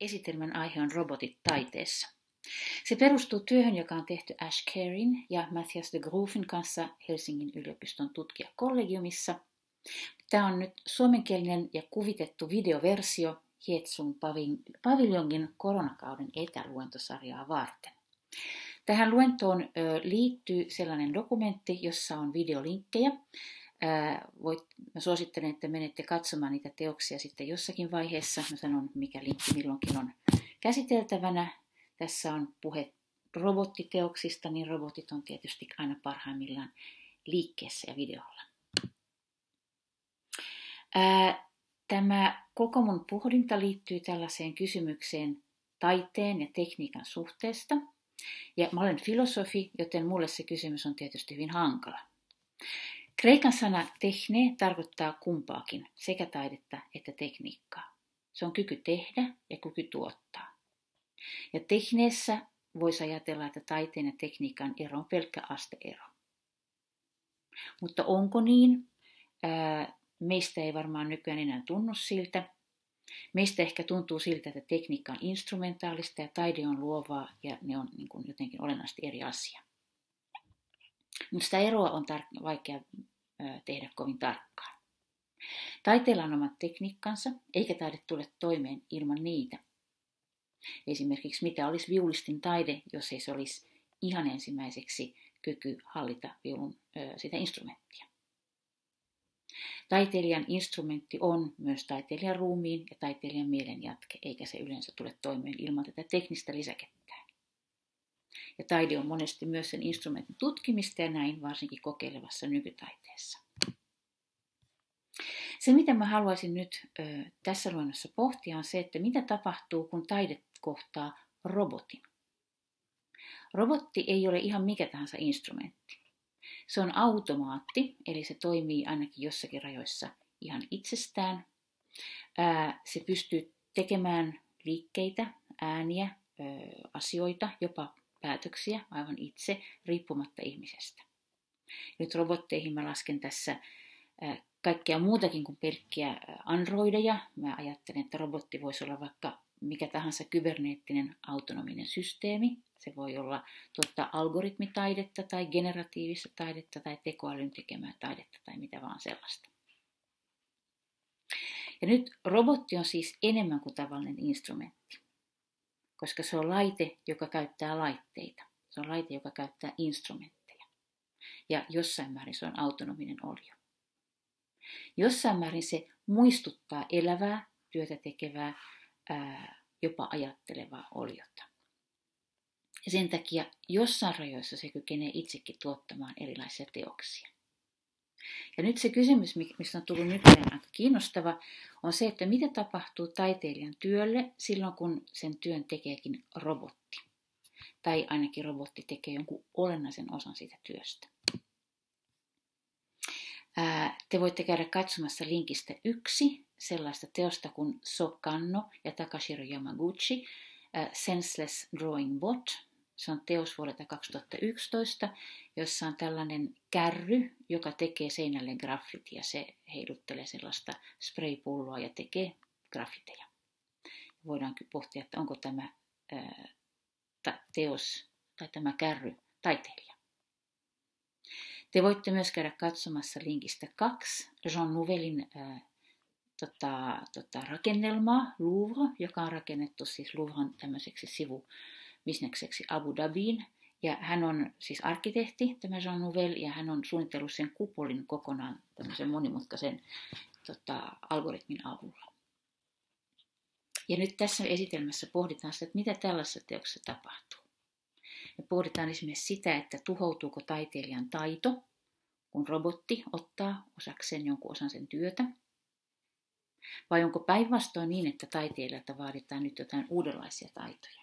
esitelmän aihe on robotit taiteessa. Se perustuu työhön, joka on tehty Ash Karin ja Matthias de Groofin kanssa Helsingin yliopiston tutkijakollegiumissa. Tämä on nyt suomenkielinen ja kuvitettu videoversio Hietsun Paviljonkin koronakauden etäluentosarjaa varten. Tähän luentoon liittyy sellainen dokumentti, jossa on videolinkkejä. Mä suosittelen, että menette katsomaan niitä teoksia sitten jossakin vaiheessa. Mä sanon, mikä linkki milloinkin on käsiteltävänä. Tässä on puhe robottiteoksista, niin robotit on tietysti aina parhaimmillaan liikkeessä ja videolla. Tämä koko mun pohdinta liittyy tällaiseen kysymykseen taiteen ja tekniikan suhteesta. Ja mä olen filosofi, joten mulle se kysymys on tietysti hyvin hankala. Kreikan sana tekne tarkoittaa kumpaakin, sekä taidetta että tekniikkaa. Se on kyky tehdä ja kyky tuottaa. Ja tekneessä voisi ajatella, että taiteen ja tekniikan ero on pelkkä asteero. Mutta onko niin? Meistä ei varmaan nykyään enää tunnu siltä. Meistä ehkä tuntuu siltä, että tekniikka on instrumentaalista ja taide on luovaa ja ne on niin kuin jotenkin olennaisesti eri asia. Mutta sitä eroa on vaikea tehdä kovin tarkkaan. Taiteella on omat tekniikkansa, eikä taide tule toimeen ilman niitä. Esimerkiksi mitä olisi viulistin taide, jos ei se olisi ihan ensimmäiseksi kyky hallita viulun sitä instrumenttia. Taiteilijan instrumentti on myös taiteilijan ruumiin ja taiteilijan mielen jatke, eikä se yleensä tule toimeen ilman tätä teknistä lisäkettää. Ja taide on monesti myös sen instrumentin tutkimista ja näin varsinkin kokeilevassa nykytaiteessa. Se, mitä mä haluaisin nyt tässä luennossa pohtia, on se, että mitä tapahtuu, kun taide kohtaa robotin. Robotti ei ole ihan mikä tahansa instrumentti. Se on automaatti, eli se toimii ainakin jossakin rajoissa ihan itsestään. Se pystyy tekemään liikkeitä, ääniä, asioita, jopa päätöksiä aivan itse, riippumatta ihmisestä. Nyt robotteihin mä lasken tässä kaikkea muutakin kuin pelkkiä androideja. Mä ajattelen, että robotti voisi olla vaikka mikä tahansa kyberneettinen autonominen systeemi. Se voi olla algoritmitaidetta tai generatiivista taidetta tai tekoälyn tekemää taidetta tai mitä vaan sellaista. Ja nyt robotti on siis enemmän kuin tavallinen instrumentti, koska se on laite, joka käyttää laitteita. Se on laite, joka käyttää instrumentteja. Ja jossain määrin se on autonominen olio. Jossain määrin se muistuttaa elävää, työtä tekevää, jopa ajattelevaa oliota. Ja sen takia jossain rajoissa se kykenee itsekin tuottamaan erilaisia teoksia. Ja nyt se kysymys, mistä on tullut nykyään aika kiinnostava, on se, että mitä tapahtuu taiteilijan työlle silloin, kun sen työn tekeekin robotti. Tai ainakin robotti tekee jonkun olennaisen osan siitä työstä. Te voitte käydä katsomassa linkistä yksi sellaista teosta kuin So Kanno ja Takashiro Yamaguchi, Senseless Drawing Bot. Se on teos vuodelta 2011, jossa on tällainen kärry, joka tekee seinälle graffitia. Se heiluttelee sellaista spraypulloa ja tekee graffiteja. Voidaan pohtia, että onko tämä teos tai tämä kärry taiteilija. Te voitte myös käydä katsomassa linkistä 2 Jean Nouvelin rakennelmaa Louvre, joka on rakennettu siis Louvren tämmöiseksi sivubisnekseksi Abu Dhabiin. Ja hän on siis arkkitehti, tämä Jean Nouvel, ja hän on suunnitellut sen kupolin kokonaan tämmöisen monimutkaisen algoritmin avulla. Ja nyt tässä esitelmässä pohditaan sitä, että mitä tällaisessa teoksessa tapahtuu. Me pohditaan esimerkiksi sitä, että tuhoutuuko taiteilijan taito, kun robotti ottaa osakseen jonkun osan sen työtä. Vai onko päinvastoin niin, että taiteilijalta vaaditaan nyt jotain uudenlaisia taitoja?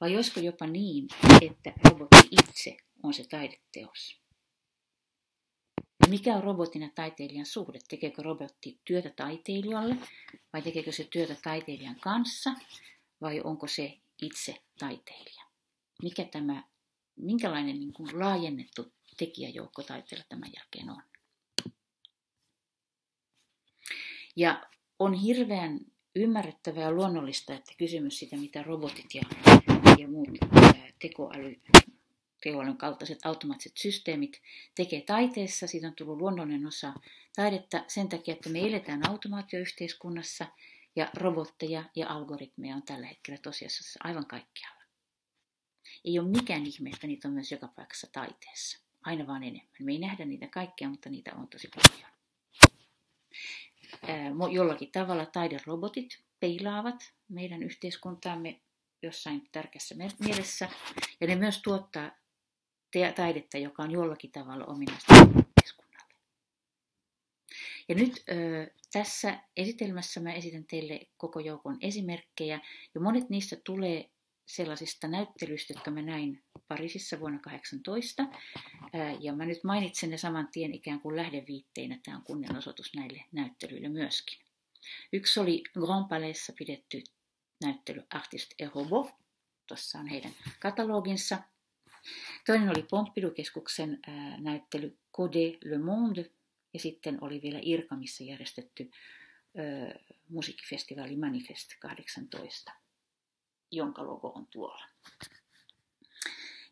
Vai olisiko jopa niin, että robotti itse on se taideteos? Mikä on robotin ja taiteilijan suhde? Tekeekö robotti työtä taiteilijalle vai tekeekö se työtä taiteilijan kanssa vai onko se itse taiteilija? Minkälainen niin kuin laajennettu tekijäjoukko taiteilla tämän jälkeen on? Ja on hirveän ymmärrettävää ja luonnollista, että kysymys siitä, mitä robotit ja muut tekoälyn kaltaiset automaattiset systeemit tekee taiteessa. Siitä on tullut luonnollinen osa taidetta sen takia, että me eletään automaatioyhteiskunnassa ja robotteja ja algoritmeja on tällä hetkellä tosiasiassa aivan kaikkialla. Ei ole mikään ihme, että niitä on myös joka paikassa taiteessa. Aina vaan enemmän. Me ei nähdä niitä kaikkia, mutta niitä on tosi paljon. Jollakin tavalla taiderobotit peilaavat meidän yhteiskuntaamme jossain tärkeässä mielessä. Ja ne myös tuottaa taidetta, joka on jollakin tavalla ominaista yhteiskunnalle. Ja nyt tässä esitelmässä mä esitän teille koko joukon esimerkkejä. Ja monet niistä tulee sellaisista näyttelyistä, jotka mä näin Pariisissa vuonna 2018. Ja mä nyt mainitsen ne saman tien ikään kuin lähdeviitteinä. Tämä on kunnianosoitus näille näyttelyille myöskin. Yksi oli Grand Palaisissa pidetty näyttely Artist et Robo. Tuossa on heidän kataloginsa. Toinen oli Pompidou-keskuksen näyttely Coder le Monde. Ja sitten oli vielä IRCAMissa järjestetty musiikkifestivaali Manifest 18, jonka logo on tuolla.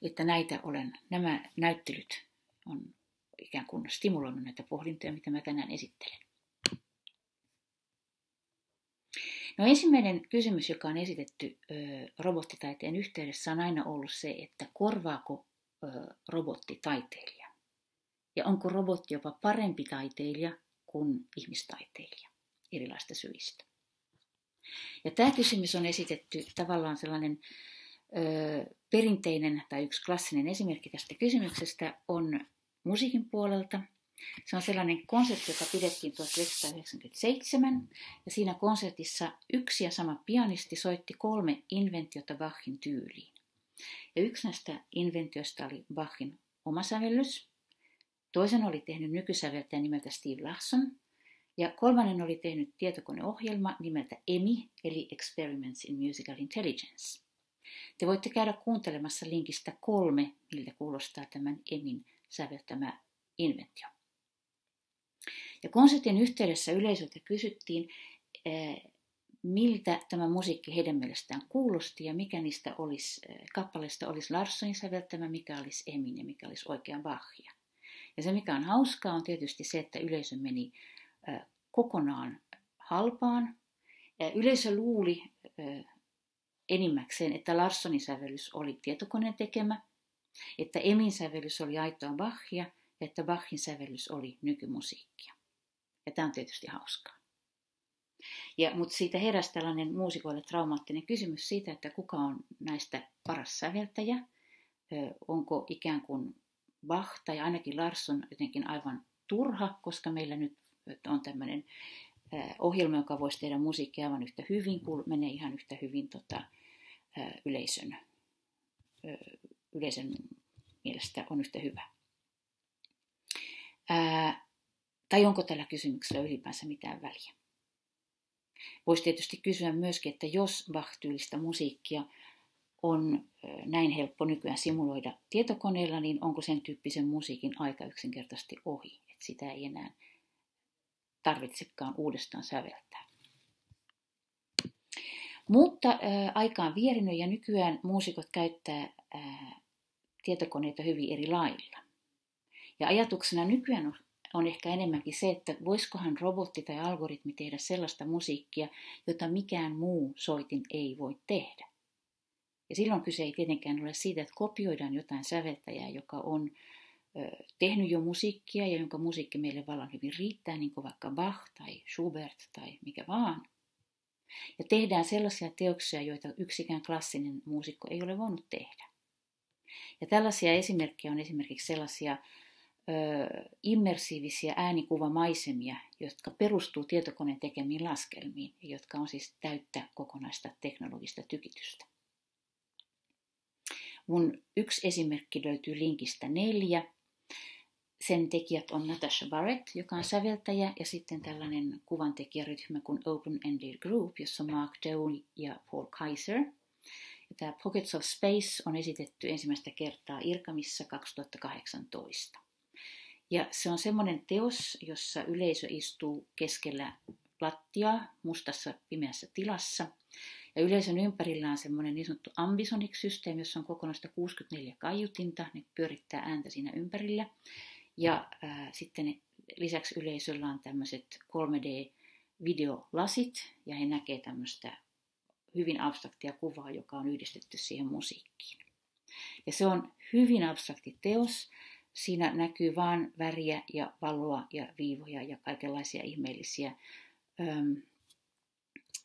Että nämä näyttelyt on ikään kuin stimuloinut näitä pohdintoja, mitä mä tänään esittelen. No ensimmäinen kysymys, joka on esitetty robottitaiteen yhteydessä, on aina ollut se, että korvaako robotti taiteilija? Ja onko robotti jopa parempi taiteilija kuin ihmistaiteilija erilaisista syistä? Ja tämä kysymys on esitetty tavallaan sellainen perinteinen tai yksi klassinen esimerkki tästä kysymyksestä on musiikin puolelta. Se on sellainen konsertti, joka pidettiin 1997 ja siinä konsertissa yksi ja sama pianisti soitti 3 inventiota Bachin tyyliin. Ja yksi näistä inventioista oli Bachin oma sävellys, toisen oli tehnyt nykysäveltäjä nimeltä Steve Larson ja kolmannen oli tehnyt tietokoneohjelma nimeltä EMI eli Experiments in Musical Intelligence. Te voitte käydä kuuntelemassa linkistä 3, miltä kuulostaa tämän EMIn säveltämä inventio. Ja konsertin yhteydessä yleisöltä kysyttiin, miltä tämä musiikki heidän mielestään kuulosti ja mikä niistä kappaleista olisi Larssonin säveltämä, mikä olisi EMIn ja mikä olisi oikea Bachia. Ja se mikä on hauskaa on tietysti se, että yleisö meni kokonaan halpaan. Yleisö luuli enimmäkseen, että Larssonin sävellys oli tietokoneen tekemä, että EMIn sävellys oli aitoa Bachia ja että Bachin sävellys oli nykymusiikkia. Ja tämä on tietysti hauskaa. Mutta siitä heräsi tällainen muusikoille traumaattinen kysymys siitä, että kuka on näistä paras säveltäjä, onko ikään kuin Bach tai ainakin Larsson jotenkin aivan turha, koska meillä nyt on tämmöinen ohjelma, joka voisi tehdä musiikkia aivan yhtä hyvin, kun menee ihan yhtä hyvin yleisön mielestä on yhtä hyvä. Tai onko tällä kysymyksellä ylipäänsä mitään väliä? Voisi tietysti kysyä myöskin, että jos Bach-tyylistä musiikkia on näin helppo nykyään simuloida tietokoneella, niin onko sen tyyppisen musiikin aika yksinkertaisesti ohi, että sitä ei enää tarvitsekaan uudestaan säveltää. Mutta aika on vierinyt ja nykyään muusikot käyttää tietokoneita hyvin eri lailla. Ja ajatuksena nykyään on ehkä enemmänkin se, että voisikohan robotti tai algoritmi tehdä sellaista musiikkia, jota mikään muu soitin ei voi tehdä. Ja silloin kyse ei tietenkään ole siitä, että kopioidaan jotain säveltäjää, joka on tehnyt jo musiikkia ja jonka musiikki meille vallan hyvin riittää, niin kuin vaikka Bach tai Schubert tai mikä vaan. Ja tehdään sellaisia teoksia, joita yksikään klassinen muusikko ei ole voinut tehdä. Ja tällaisia esimerkkejä on esimerkiksi sellaisia immersiivisiä äänikuvamaisemia, jotka perustuu tietokoneen tekemiin laskelmiin, jotka on siis täyttä kokonaista teknologista tykitystä. Mun yksi esimerkki löytyy linkistä 4. Sen tekijät on Natasha Barrett, joka on säveltäjä, ja sitten tällainen kuvantekijäryhmä kuin Open-Ended Group, jossa on Mark Downey ja Paul Kaiser. Ja tämä Pockets of Space on esitetty ensimmäistä kertaa IRCAMissa 2018. Ja se on semmoinen teos, jossa yleisö istuu keskellä plattia mustassa pimeässä tilassa. Ja yleisön ympärillä on semmoinen niin sanottu Ambisonic-systeemi, jossa on kokonaista 64 kaiutinta. Ne pyörittää ääntä siinä ympärillä. Ja sitten lisäksi yleisöllä on tämmöiset 3D-videolasit, ja he näkee tämmöistä hyvin abstraktia kuvaa, joka on yhdistetty siihen musiikkiin. Ja se on hyvin abstrakti teos. Siinä näkyy vaan väriä ja valoa ja viivoja ja kaikenlaisia ihmeellisiä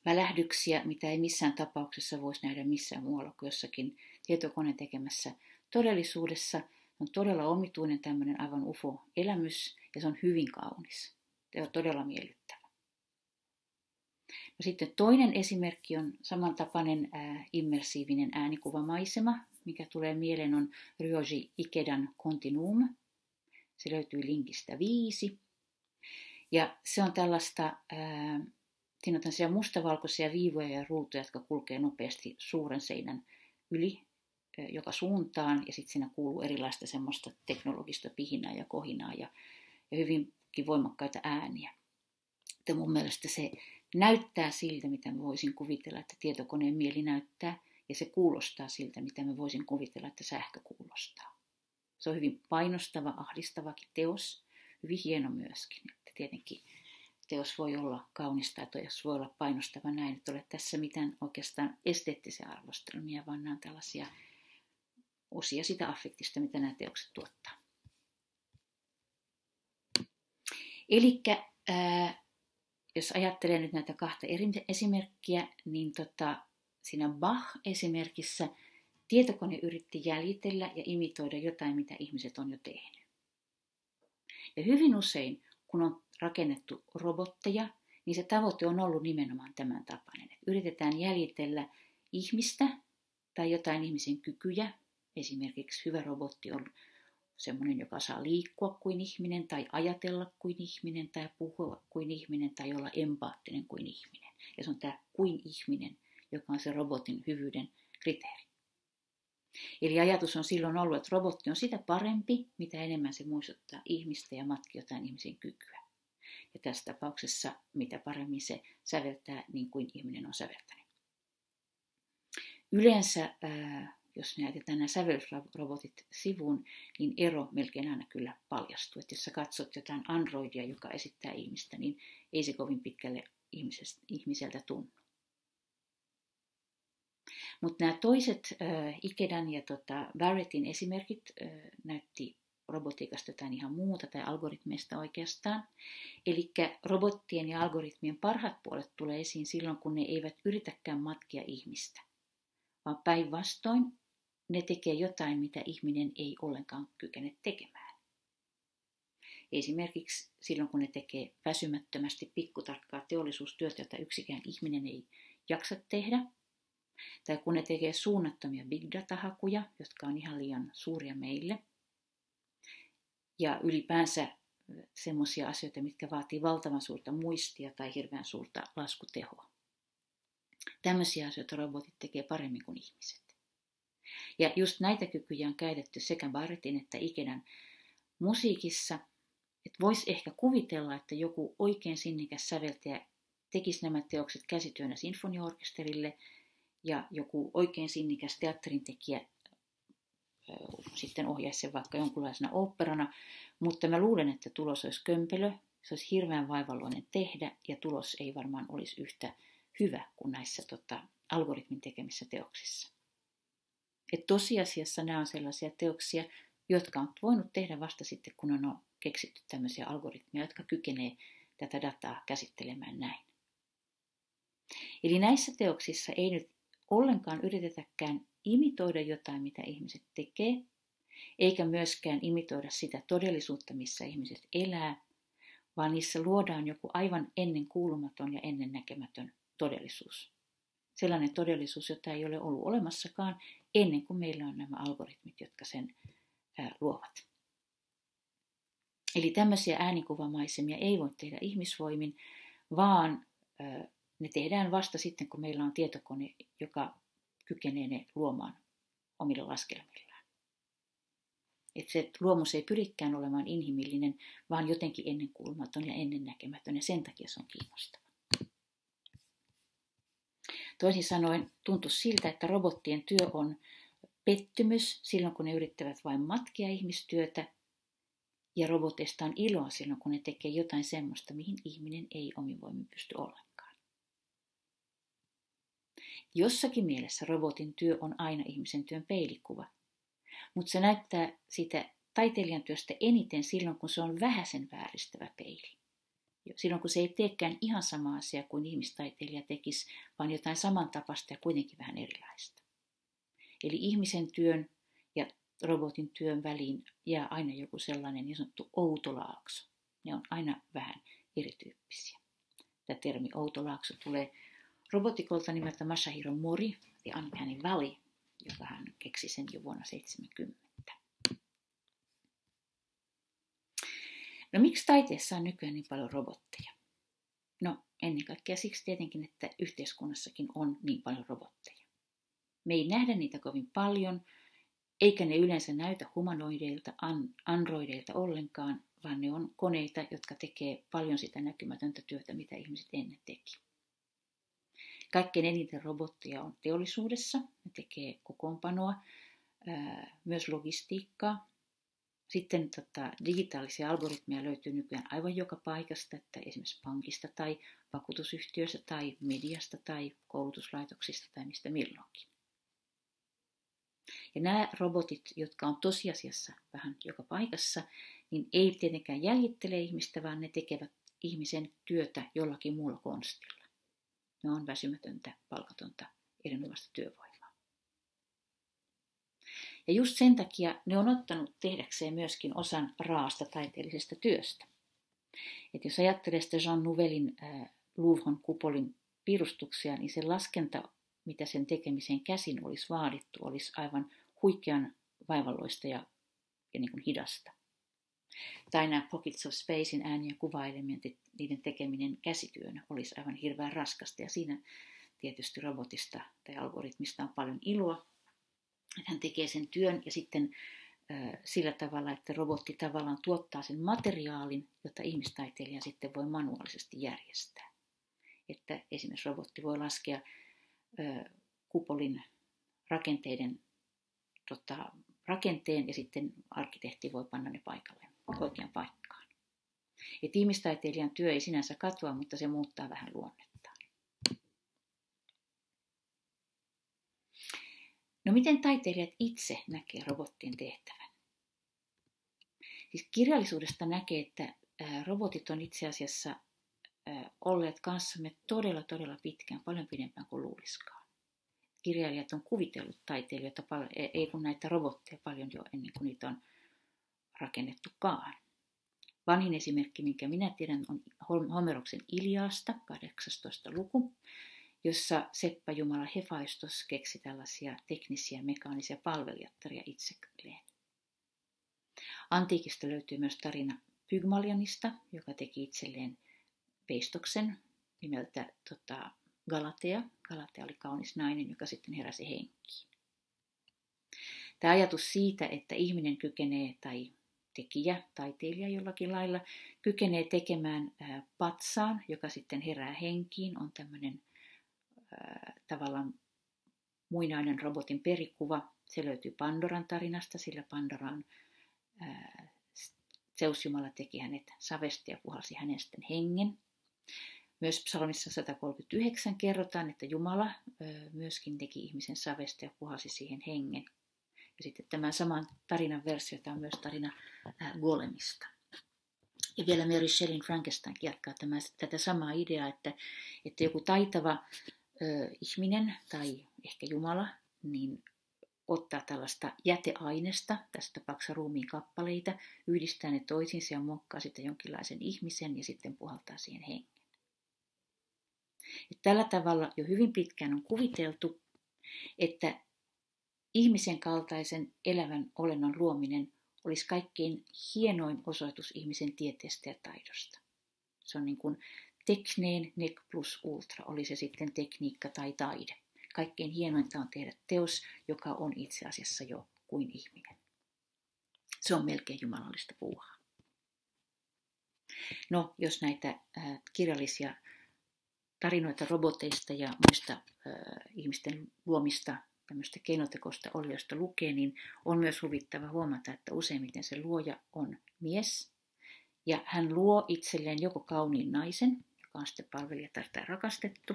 välähdyksiä, mitä ei missään tapauksessa voisi nähdä missään muualla kuin jossakin tietokoneen tekemässä todellisuudessa. On todella omituinen tämmöinen aivan ufo-elämys, ja se on hyvin kaunis. Se on todella miellyttävä. No sitten toinen esimerkki on samantapainen immersiivinen äänikuvamaisema, mikä tulee mieleen on Ryoji Ikedan Continuum. Se löytyy linkistä 5. Ja se on tällaista, siinä on tällaisia mustavalkoisia viivoja ja ruutuja, jotka kulkee nopeasti suuren seinän yli joka suuntaan, ja sitten siinä kuuluu erilaista semmoista teknologista pihinää ja kohinaa ja hyvinkin voimakkaita ääniä. Mutta mun mielestä se näyttää siltä, mitä mä voisin kuvitella, että tietokoneen mieli näyttää, ja se kuulostaa siltä, mitä mä voisin kuvitella, että sähkö kuulostaa. Se on hyvin painostava, ahdistavakin teos, hyvin hieno myöskin. Että tietenkin teos voi olla kaunista, ja teos voi olla painostava näin, että ole tässä mitään oikeastaan esteettisiä arvostelmia, vaan nämä on tällaisia osia sitä affektista, mitä nämä teokset tuottaa. Elikkä jos ajattelee nyt näitä kahta eri esimerkkiä, niin siinä Bach-esimerkissä tietokone yritti jäljitellä ja imitoida jotain, mitä ihmiset on jo tehnyt. Ja hyvin usein, kun on rakennettu robotteja, niin se tavoite on ollut nimenomaan tämän tapainen. Yritetään jäljitellä ihmistä tai jotain ihmisen kykyjä. Esimerkiksi hyvä robotti on semmoinen, joka saa liikkua kuin ihminen, tai ajatella kuin ihminen, tai puhua kuin ihminen, tai olla empaattinen kuin ihminen. Ja se on tämä kuin ihminen, joka on se robotin hyvyyden kriteeri. Eli ajatus on silloin ollut, että robotti on sitä parempi, mitä enemmän se muistuttaa ihmistä ja matkii jotain ihmisen kykyä. Ja tässä tapauksessa, mitä paremmin se säveltää, niin kuin ihminen on säveltänyt. Yleensä jos me jätetään nämä sävellysrobotit sivuun, niin ero melkein aina kyllä paljastuu. Että jos sä katsot jotain androidia, joka esittää ihmistä, niin ei se kovin pitkälle ihmiseltä tunnu. Mutta nämä toiset Ikedan ja Barrettin esimerkit näytti robotiikasta jotain ihan muuta tai algoritmeista oikeastaan. Eli robottien ja algoritmien parhaat puolet tulee esiin silloin, kun ne eivät yritäkään matkia ihmistä. Vaan päinvastoin ne tekee jotain, mitä ihminen ei ollenkaan kykene tekemään. Esimerkiksi silloin, kun ne tekee väsymättömästi pikkutarkkaa teollisuustyötä, jota yksikään ihminen ei jaksa tehdä. Tai kun ne tekee suunnattomia big data-hakuja, jotka on ihan liian suuria meille. Ja ylipäänsä semmoisia asioita, mitkä vaatii valtavan suurta muistia tai hirveän suurta laskutehoa. Tämmöisiä asioita robotit tekee paremmin kuin ihmiset. Ja just näitä kykyjä on käytetty sekä Barrettin että Ikedan musiikissa. Että voisi ehkä kuvitella, että joku oikein sinnikäs säveltäjä tekisi nämä teokset käsityönä sinfoniaorkesterille, ja joku oikein sinnikäs teatterintekijä sitten ohjaisi sen vaikka jonkunlaisena oopperana. Mutta mä luulen, että tulos olisi kömpelö, se olisi hirveän vaivalloinen tehdä, ja tulos ei varmaan olisi yhtä hyvä kuin näissä algoritmin tekemissä teoksissa. Et tosiasiassa nämä on sellaisia teoksia, jotka on voinut tehdä vasta sitten, kun on keksitty tämmöisiä algoritmeja, jotka kykenee tätä dataa käsittelemään näin. Eli näissä teoksissa ei nyt ollenkaan yritetäkään imitoida jotain, mitä ihmiset tekee, eikä myöskään imitoida sitä todellisuutta, missä ihmiset elää, vaan niissä luodaan joku aivan ennenkuulumaton ja ennennäkemätön todellisuus. Sellainen todellisuus, jota ei ole ollut olemassakaan ennen kuin meillä on nämä algoritmit, jotka sen luovat. Eli tämmöisiä äänikuvamaisemia ei voi tehdä ihmisvoimin, vaan ne tehdään vasta sitten, kun meillä on tietokone, joka kykenee ne luomaan omilla laskelmillaan. Että se luomus ei pyrikään olemaan inhimillinen, vaan jotenkin ennenkuulumaton ja ennennäkemätön, ja sen takia se on kiinnostava. Toisin sanoen tuntui siltä, että robottien työ on pettymys silloin, kun ne yrittävät vain matkia ihmistyötä, ja roboteista on iloa silloin, kun ne tekee jotain semmoista, mihin ihminen ei omin voimin pysty ollenkaan. Jossakin mielessä robotin työ on aina ihmisen työn peilikuva, mutta se näyttää sitä taiteilijan työstä eniten silloin, kun se on vähäsen vääristävä peili. Silloin, kun se ei teekään ihan sama asia kuin ihmistaiteilija tekisi, vaan jotain samantapaista ja kuitenkin vähän erilaista. Eli ihmisen työn ja robotin työn väliin jää aina joku sellainen niin sanottu outolaakso. Ne on aina vähän erityyppisiä. Tämä termi outolaakso tulee robotikolta nimeltä Masahiro Mori, The Uncanny Valley, joka hän keksi sen jo vuonna 70. No miksi taiteessa on nykyään niin paljon robotteja? No ennen kaikkea siksi tietenkin, että yhteiskunnassakin on niin paljon robotteja. Me ei nähdä niitä kovin paljon, eikä ne yleensä näytä humanoideilta, androideilta ollenkaan, vaan ne on koneita, jotka tekee paljon sitä näkymätöntä työtä, mitä ihmiset ennen teki. Kaikkein eniten robotteja on teollisuudessa, ne tekee kokoonpanoa, myös logistiikkaa. Sitten digitaalisia algoritmeja löytyy nykyään aivan joka paikasta, että esimerkiksi pankista tai vakuutusyhtiöstä tai mediasta tai koulutuslaitoksista tai mistä milloinkin. Ja nämä robotit, jotka on tosiasiassa vähän joka paikassa, niin ei tietenkään jäljittele ihmistä, vaan ne tekevät ihmisen työtä jollakin muulla konstilla. Ne on väsymätöntä, palkatonta, erinomaista työvoimaa. Ja just sen takia ne on ottanut tehdäkseen myöskin osan raasta taiteellisesta työstä. Et jos ajattelee sitä Jean Nouvelin Louvren kupolin piirustuksia, niin se laskenta, mitä sen tekemiseen käsin olisi vaadittu, olisi aivan huikean vaivalloista ja niin kuin hidasta. Tai nämä Pockets of Spacein ääni- ja kuvaelementit, niiden tekeminen käsityönä olisi aivan hirveän raskasta. Ja siinä tietysti robotista tai algoritmista on paljon iloa. Hän tekee sen työn ja sitten sillä tavalla, että robotti tavallaan tuottaa sen materiaalin, jota ihmistaiteilija sitten voi manuaalisesti järjestää. Että esimerkiksi robotti voi laskea kupolin rakenteen ja sitten arkkitehti voi panna ne paikalle oikeaan paikkaan. Et ihmistaiteilijan työ ei sinänsä katoa, mutta se muuttaa vähän luonnetta. No miten taiteilijat itse näkee robottien tehtävän? Siis kirjallisuudesta näkee, että robotit on itse asiassa olleet kanssamme todella pitkään, paljon pidempään kuin luuliskaan. Kirjailijat on kuvitellut taiteilijoita, ei kun näitä robotteja paljon jo ennen kuin niitä on rakennettukaan. Vanhin esimerkki, minkä minä tiedän, on Homeroksen Iliasta, 18. luku. Jossa seppäjumala Hefaistos keksi tällaisia teknisiä mekaanisia palvelijattaria itselleen. Antiikista löytyy myös tarina Pygmalionista, joka teki itselleen veistoksen nimeltä Galatea. Galatea oli kaunis nainen, joka sitten heräsi henkiin. Tämä ajatus siitä, että ihminen kykenee tai tekijä, taiteilija jollakin lailla, kykenee tekemään patsaan, joka sitten herää henkiin, on tämmöinen tavallaan muinainen robotin perikuva. Se löytyy Pandoran tarinasta, sillä Pandoran Zeus-jumala teki hänet savesta ja puhalsi hänestä hengen. Myös psalmissa 139 kerrotaan, että Jumala myöskin teki ihmisen savesta ja puhalsi siihen hengen. Ja sitten tämän saman tarinan versiota on myös tarina Golemista. Ja vielä Mary Shelleyin Frankenstein jatkaa tätä samaa ideaa, että joku taitava ihminen tai ehkä Jumala niin ottaa tällaista jäteainesta, tässä tapauksessa ruumiin kappaleita, yhdistää ne toisiinsa ja muokkaa sitä jonkinlaisen ihmisen ja sitten puhaltaa siihen hengen. Ja tällä tavalla jo hyvin pitkään on kuviteltu, että ihmisen kaltaisen elävän olennon luominen olisi kaikkein hienoin osoitus ihmisen tieteestä ja taidosta. Se on niin kuin tekneen nec plus ultra, oli se sitten tekniikka tai taide. Kaikkein hienointa on tehdä teos, joka on itse asiassa jo kuin ihminen. Se on melkein jumalallista puuhaa. No, jos näitä kirjallisia tarinoita roboteista ja muista ihmisten luomista tämmöistä keinotekoista oliosta lukee, niin on myös huvittava huomata, että useimmiten se luoja on mies. Ja hän luo itselleen joko kauniin naisen, joka on sitten palvelija tai sitä rakastettu,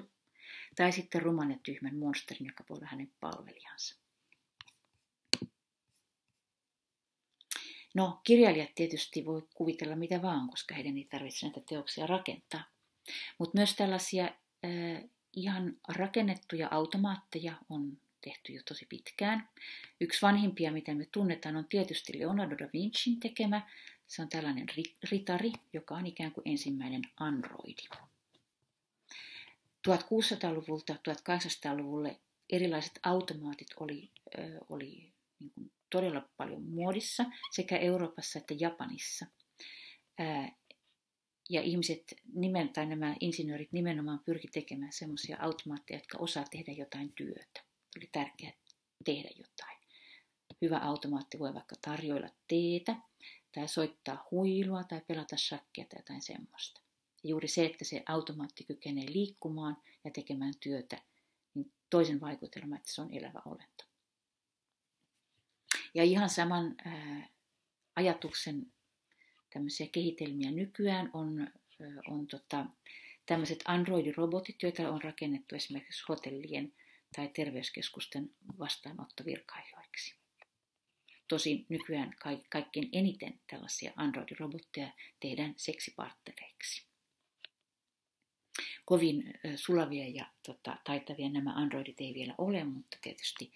tai sitten ruman ja tyhmän monsterin, joka voi olla hänen palvelijansa. No, kirjailijat tietysti voi kuvitella mitä vaan, koska heidän ei tarvitse näitä teoksia rakentaa. Mutta myös tällaisia ihan rakennettuja automaatteja on tehty jo tosi pitkään. Yksi vanhimpia, mitä me tunnetaan, on tietysti Leonardo da Vincin tekemä. Se on tällainen ritari, joka on ikään kuin ensimmäinen androidi. 1600-luvulta 1800-luvulle erilaiset automaatit oli niin kuin todella paljon muodissa sekä Euroopassa että Japanissa. Ja ihmiset, nämä insinöörit nimenomaan pyrki tekemään semmoisia automaatteja, jotka osaa tehdä jotain työtä. Oli tärkeää tehdä jotain. Hyvä automaatti voi vaikka tarjoilla teetä, tai soittaa huilua, tai pelata shakkia tai jotain semmoista. Ja juuri se, että se automaatti kykenee liikkumaan ja tekemään työtä, niin toisen vaikutelma, että se on elävä olento. Ja ihan saman ajatuksen tämmöisiä kehitelmiä nykyään on tämmöiset androidirobotit, joita on rakennettu esimerkiksi hotellien tai terveyskeskusten vastaanottovirkailijoiksi. Tosin nykyään kaikkein eniten tällaisia androidirobotteja tehdään seksipartnereiksi. Kovin sulavia ja taitavia nämä androidit ei vielä ole, mutta tietysti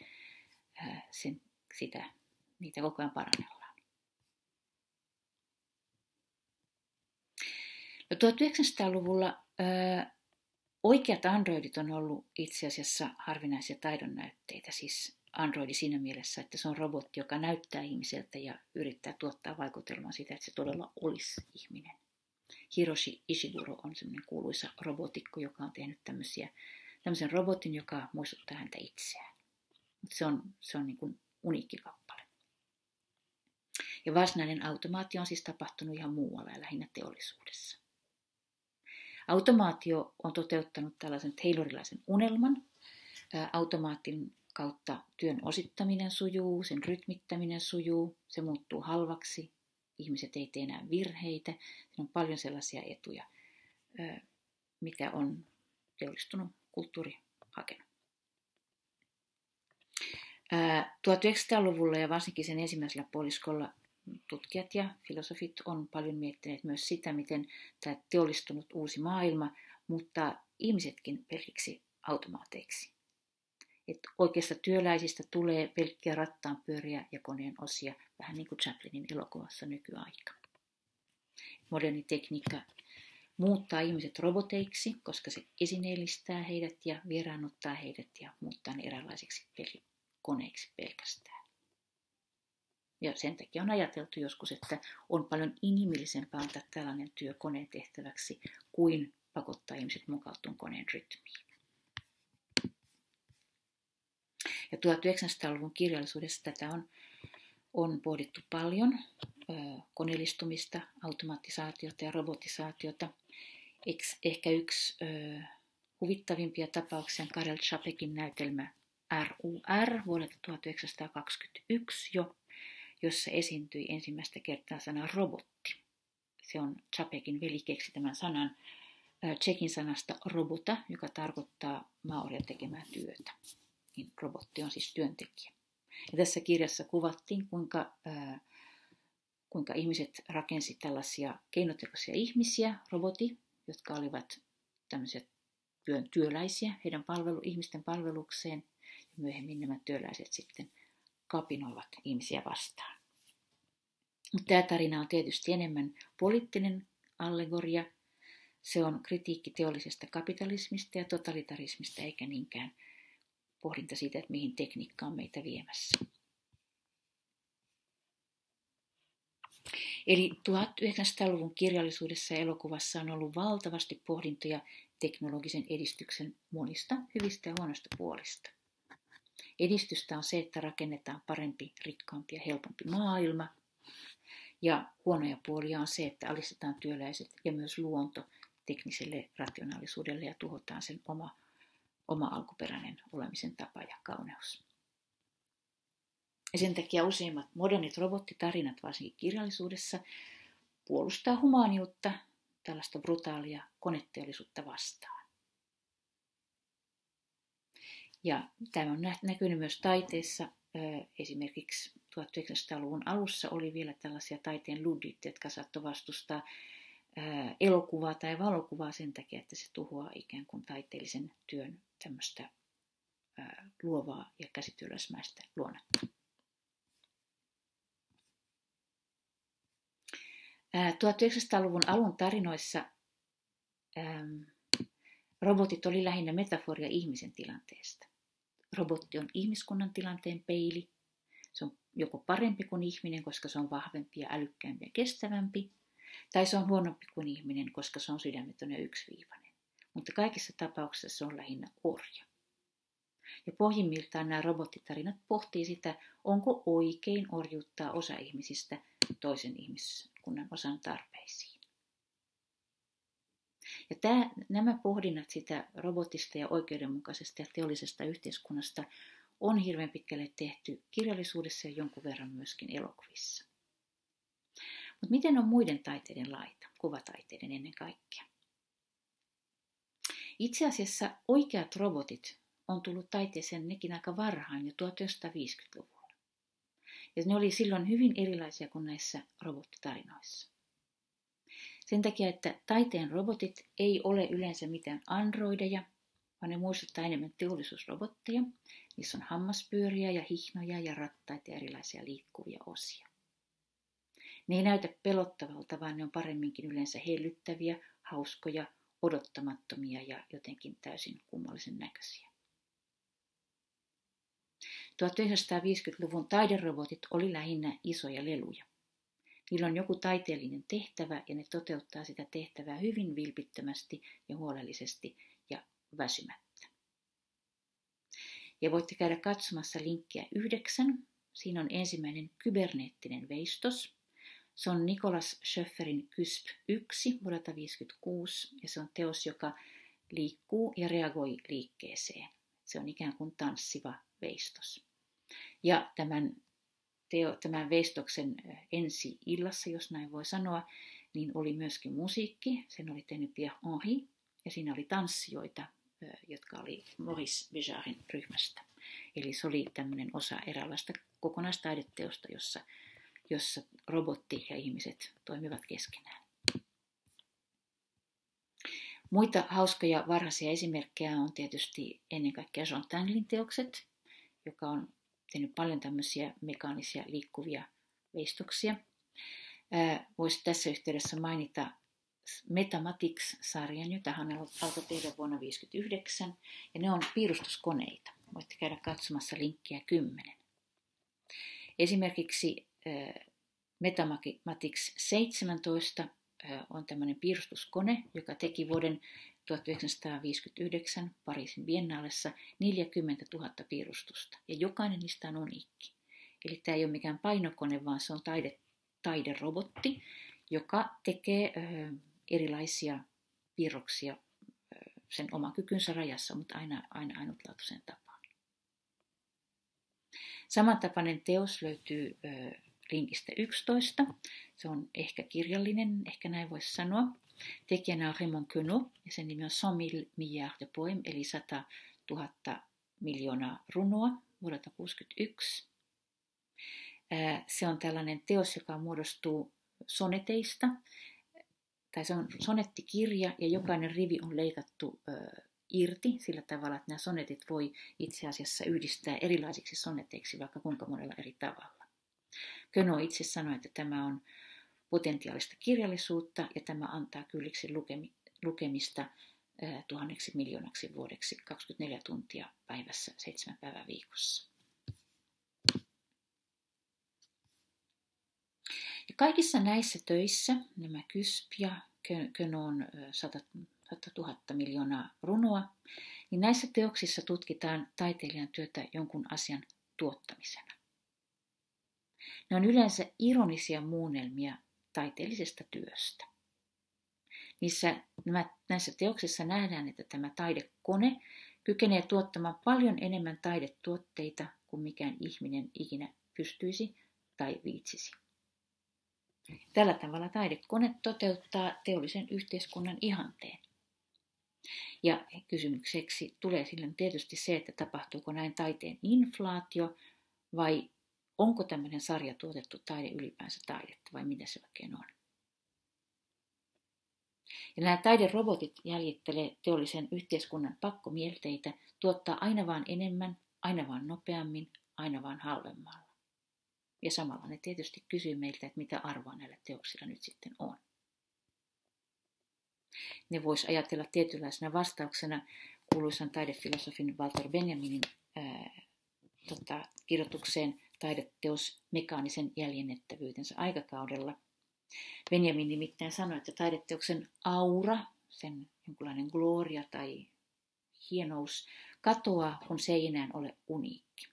niitä koko ajan parannellaan. No 1900-luvulla oikeat androidit on ollut itse asiassa harvinaisia taidonnäytteitä, siis androidi siinä mielessä, että se on robotti, joka näyttää ihmiseltä ja yrittää tuottaa vaikutelman siitä, että se todella olisi ihminen. Hiroshi Ishiguro on semmoinen kuuluisa robotikko, joka on tehnyt tämmöisen robotin, joka muistuttaa häntä itseään. Se on niin kuin uniikki kappale. Ja varsinainen automaatio on siis tapahtunut ihan muualla ja lähinnä teollisuudessa. Automaatio on toteuttanut tällaisen taylorilaisen unelman. Automaatin kautta työn osittaminen sujuu, sen rytmittäminen sujuu, se muuttuu halvaksi, ihmiset ei tee enää virheitä. Siinä on paljon sellaisia etuja, mitä on teollistunut kulttuuri hakenut. 1900-luvulla ja varsinkin sen ensimmäisellä puoliskolla tutkijat ja filosofit on paljon miettineet myös sitä, miten tämä teollistunut uusi maailma muuttaa ihmisetkin pelkiksi automaateiksi. Että oikeasta työläisistä tulee pelkkiä rattaanpyöriä ja koneen osia, vähän niin kuin Chaplinin elokuvassa nykyaika. Moderni tekniikka muuttaa ihmiset roboteiksi, koska se esineellistää heidät ja vieraannuttaa heidät ja muuttaa ne eräänlaisiksi koneiksi pelkästään. Ja sen takia on ajateltu joskus, että on paljon inhimillisempää antaa tällainen työ koneen tehtäväksi kuin pakottaa ihmiset mukautumaan koneen rytmiin. Ja 1900-luvun kirjallisuudessa tätä on pohdittu paljon, koneellistumista, automaattisaatiota ja robotisaatiota. Ehkä yksi huvittavimpia tapauksia on Karel Čapek'in näytelmä RUR vuodelta 1921 jo, jossa esiintyi ensimmäistä kertaa sana robotti. Se on Čapek'in veli keksi tämän sanan tšekin sanasta robota, joka tarkoittaa maoria tekemään työtä. Niin robotti on siis työntekijä. Ja tässä kirjassa kuvattiin, kuinka ihmiset rakensi tällaisia keinotekoisia ihmisiä, roboti, jotka olivat tämmöisiä työläisiä heidän ihmisten palvelukseen. Ja myöhemmin nämä työläiset sitten kapinoivat ihmisiä vastaan. Mutta tämä tarina on tietysti enemmän poliittinen allegoria. Se on kritiikki teollisesta kapitalismista ja totalitarismista eikä niinkään pohdinta siitä, että mihin tekniikka on meitä viemässä. Eli 1900-luvun kirjallisuudessa ja elokuvassa on ollut valtavasti pohdintoja teknologisen edistyksen monista hyvistä ja huonoista puolista. Edistystä on se, että rakennetaan parempi, rikkaampi ja helpompi maailma. Ja huonoja puolia on se, että alistetaan työläiset ja myös luonto tekniselle rationaalisuudelle ja tuhotaan sen oma alkuperäinen olemisen tapa ja kauneus. Ja sen takia useimmat modernit robottitarinat, varsinkin kirjallisuudessa, puolustaa humaaniutta tällaista brutaalia koneteollisuutta vastaan. Ja tämä on näkynyt myös taiteessa. Esimerkiksi 1900-luvun alussa oli vielä tällaisia taiteen luddit, jotka saattoi vastustaa elokuvaa tai valokuvaa sen takia, että se tuhoaa ikään kuin taiteellisen työn tämmöistä luovaa ja käsityöläismäistä luonnetta. 1900-luvun alun tarinoissa robotit oli lähinnä metaforia ihmisen tilanteesta. Robotti on ihmiskunnan tilanteen peili. Se on joko parempi kuin ihminen, koska se on vahvempi ja älykkäämpi ja kestävämpi, tai se on huonompi kuin ihminen, koska se on sydämetön ja yksiviivainen. Mutta kaikissa tapauksissa se on lähinnä orja. Ja pohjimmiltaan nämä robottitarinat pohtii sitä, onko oikein orjuuttaa osa ihmisistä toisen ihmiskunnan osan tarpeisiin. Ja nämä pohdinnat sitä robotista ja oikeudenmukaisesta ja teollisesta yhteiskunnasta on hirveän pitkälle tehty kirjallisuudessa ja jonkun verran myöskin elokuvissa. Mutta miten on muiden taiteiden laita, kuvataiteiden ennen kaikkea? Itse asiassa oikeat robotit on tullut taiteeseen nekin aika varhain jo 1950-luvulla. Ja ne oli silloin hyvin erilaisia kuin näissä robottitarinoissa. Sen takia, että taiteen robotit ei ole yleensä mitään androideja, vaan ne muistuttaa enemmän teollisuusrobotteja. Niissä on hammaspyöriä ja hihnoja ja rattaita ja erilaisia liikkuvia osia. Ne ei näytä pelottavalta, vaan ne on paremminkin yleensä hellyttäviä, hauskoja, odottamattomia ja jotenkin täysin kummallisen näköisiä. 1950-luvun taiderobotit oli lähinnä isoja leluja. Niillä on joku taiteellinen tehtävä ja ne toteuttaa sitä tehtävää hyvin vilpittömästi ja huolellisesti ja väsymättä. Ja voitte käydä katsomassa linkkiä 9. Siinä on ensimmäinen kyberneettinen veistos. Se on Nicolas Schöfferin Kysp 1 vuodelta 1956 ja se on teos, joka liikkuu ja reagoi liikkeeseen. Se on ikään kuin tanssiva veistos. Ja tämän veistoksen ensi illassa, jos näin voi sanoa, niin oli myöskin musiikki. Sen oli tehnyt Pierre Henry ja siinä oli tanssijoita, jotka oli Maurice Béjarin ryhmästä. Eli se oli tämmöinen osa eräänlaista kokonaistaideteosta, jossa robotti ja ihmiset toimivat keskenään. Muita hauskoja varhaisia esimerkkejä on tietysti ennen kaikkea Jean Nouvelin teokset, joka on tehnyt paljon tämmöisiä mekaanisia liikkuvia veistoksia. Voisi tässä yhteydessä mainita Metamatics-sarjan, jota hän alkoi tehdä vuonna 1959, ja ne on piirustuskoneita. Voitte käydä katsomassa linkkiä 10. Esimerkiksi Metamatics 17 on tämmöinen piirustuskone, joka teki vuoden 1959 Pariisin biennaalessa 40 000 piirustusta, ja jokainen niistä on uniikki. Eli tämä ei ole mikään painokone, vaan se on taiderobotti, joka tekee erilaisia piirroksia sen oman kykynsä rajassa, mutta aina ainutlaatuisen tapaan. Samantapainen teos löytyy linkistä 11. Se on ehkä kirjallinen, ehkä näin voisi sanoa. Tekijänä on Raymond Queneau ja sen nimi on 100 milliards de poème, eli 100 000 miljoonaa runoa vuodelta 1961. Se on tällainen teos, joka muodostuu soneteista, tai se on sonettikirja ja jokainen rivi on leikattu irti sillä tavalla, että nämä sonetit voi itse asiassa yhdistää erilaisiksi soneteiksi vaikka kuinka monella eri tavalla. Queneau itse sanoi, että tämä on potentiaalista kirjallisuutta ja tämä antaa kylliksi lukemista 1000 miljoonaksi vuodeksi 24 tuntia päivässä 7 päivää viikossa. Ja kaikissa näissä töissä nämä Kysp ja Queneaun 100 000 miljoonaa runoa, niin näissä teoksissa tutkitaan taiteilijan työtä jonkun asian tuottamisena. Ne on yleensä ironisia muunnelmia taiteellisesta työstä. missä näissä teoksissa nähdään, että tämä taidekone kykenee tuottamaan paljon enemmän taidetuotteita kuin mikään ihminen ikinä pystyisi tai viitsisi. Tällä tavalla taidekone toteuttaa teollisen yhteiskunnan ihanteen. Ja kysymykseksi tulee silloin tietysti se, että tapahtuuko näin taiteen inflaatio vai onko tämmöinen sarja tuotettu taide ylipäänsä taidetta vai mitä se oikein on. Ja nämä taiderobotit jäljittelee teollisen yhteiskunnan pakkomielteitä, tuottaa aina vaan enemmän, aina vaan nopeammin, aina vaan halvemmalla. Ja samalla ne tietysti kysyy meiltä, että mitä arvoa näillä teoksilla nyt sitten on. Ne voisi ajatella tietynlaisena vastauksena kuuluisan taidefilosofin Walter Benjaminin kirjoitukseen taideteos mekaanisen jäljennettävyytensä aikakaudella. Benjamin nimittäin sanoi, että taideteoksen aura, sen jonkinlainen gloria tai hienous, katoaa, kun se ei enää ole uniikki.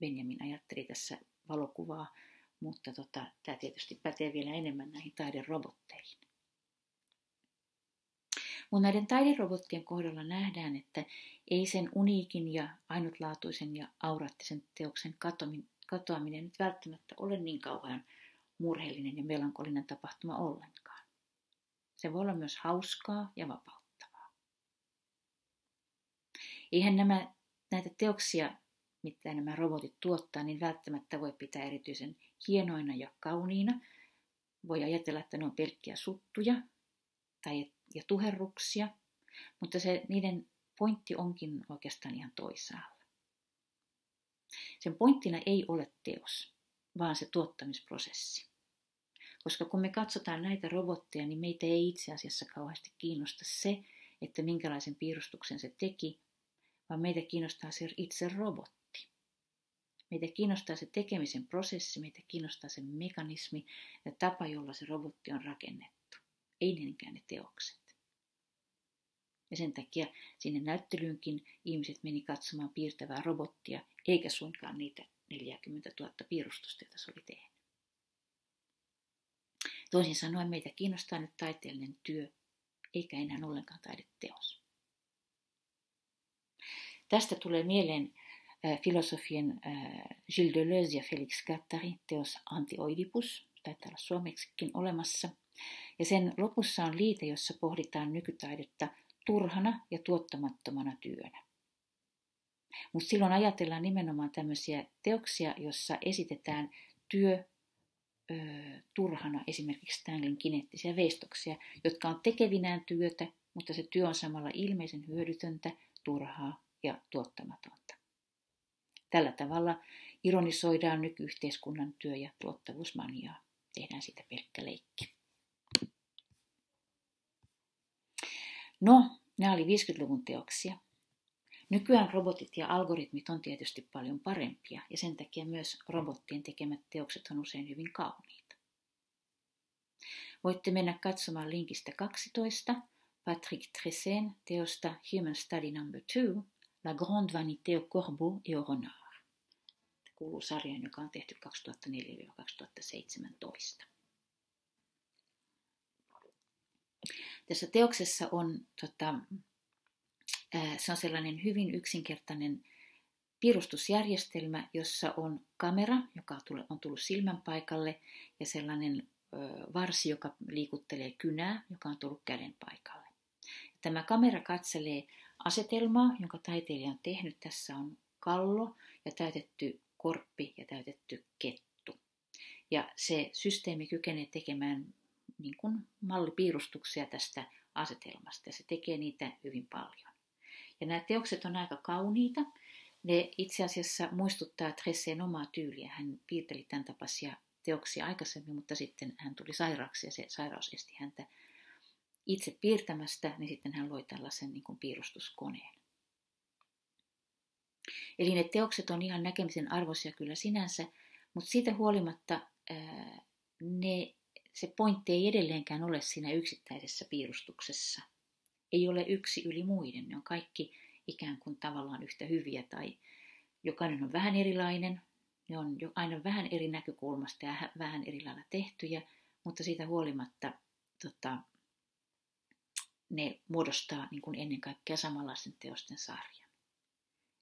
Benjamin ajatteli tässä valokuvaa, mutta tämä tietysti pätee vielä enemmän näihin taiderobotteihin. Mutta näiden taiderobottien kohdalla nähdään, että ei sen uniikin ja ainutlaatuisen ja auraattisen teoksen katoaminen nyt välttämättä ole niin kauhean murheellinen ja melankolinen tapahtuma ollenkaan. Se voi olla myös hauskaa ja vapauttavaa. Eihän näitä teoksia, mitä nämä robotit tuottaa, niin välttämättä voi pitää erityisen hienoina ja kauniina. Voi ajatella, että ne on pelkkiä suttuja ja tuherruksia, mutta niiden pointti onkin oikeastaan ihan toisaalla. Sen pointtina ei ole teos, vaan se tuottamisprosessi. Koska kun me katsotaan näitä robotteja, niin meitä ei itse asiassa kauheasti kiinnosta se, että minkälaisen piirustuksen se teki, vaan meitä kiinnostaa se itse robotti. Meitä kiinnostaa se tekemisen prosessi, meitä kiinnostaa se mekanismi ja tapa, jolla se robotti on rakennettu. Ei niinkään ne teokset. Ja sen takia sinne näyttelyynkin ihmiset meni katsomaan piirtävää robottia, eikä suinkaan niitä 40 000 piirustusta, joita se oli tehnyt. Toisin sanoen meitä kiinnostaa nyt taiteellinen työ, eikä enää ollenkaan taideteos. Tästä tulee mieleen filosofien Gilles Deleuze ja Félix Guattarin teos Anti-Oidipus, taitaa olla suomeksikin olemassa. Ja sen lopussa on liite, jossa pohditaan nykytaidetta turhana ja tuottamattomana työnä. Mutta silloin ajatellaan nimenomaan tämmöisiä teoksia, jossa esitetään työ turhana, esimerkiksi Stanleyn kineettisiä veistoksia, jotka on tekevinään työtä, mutta se työ on samalla ilmeisen hyödytöntä, turhaa ja tuottamatonta. Tällä tavalla ironisoidaan nykyyhteiskunnan työ- ja tuottavuusmaniaa. Tehdään siitä pelkkä leikki. No, nämä oli 50-luvun teoksia. Nykyään robotit ja algoritmit on tietysti paljon parempia, ja sen takia myös robottien tekemät teokset on usein hyvin kauniita. Voitte mennä katsomaan linkistä 12, Patrick Tressén teosta Human Study No. 2, La Grande Vanité au Corbeau et au Renard. Tämä kuuluu sarjaan, joka on tehty 2004–2017. Tässä teoksessa on se on sellainen hyvin yksinkertainen piirustusjärjestelmä, jossa on kamera, joka on tullut silmän paikalle, ja sellainen varsi, joka liikuttelee kynää, joka on tullut käden paikalle. Tämä kamera katselee asetelmaa, jonka taiteilija on tehnyt. Tässä on kallo ja täytetty korppi ja täytetty kettu. Ja se systeemi kykenee tekemään niin kuin mallipiirustuksia tästä asetelmasta, ja se tekee niitä hyvin paljon. Ja nämä teokset on aika kauniita. Ne itse asiassa muistuttaa Tressén omaa tyyliä. Hän piirteli tämän tapaisia teoksia aikaisemmin, mutta sitten hän tuli sairaaksi ja se sairaus esti häntä itse piirtämästä, niin sitten hän loi tällaisen niin kuin piirustuskoneen. Eli ne teokset on ihan näkemisen arvoisia kyllä sinänsä, mutta siitä huolimatta se pointti ei edelleenkään ole siinä yksittäisessä piirustuksessa. Ei ole yksi yli muiden, ne on kaikki ikään kuin tavallaan yhtä hyviä tai jokainen on vähän erilainen. Ne on jo aina vähän eri näkökulmasta ja vähän eri lailla tehtyjä, mutta siitä huolimatta ne muodostaa niin kuin ennen kaikkea samanlaisten teosten sarjan.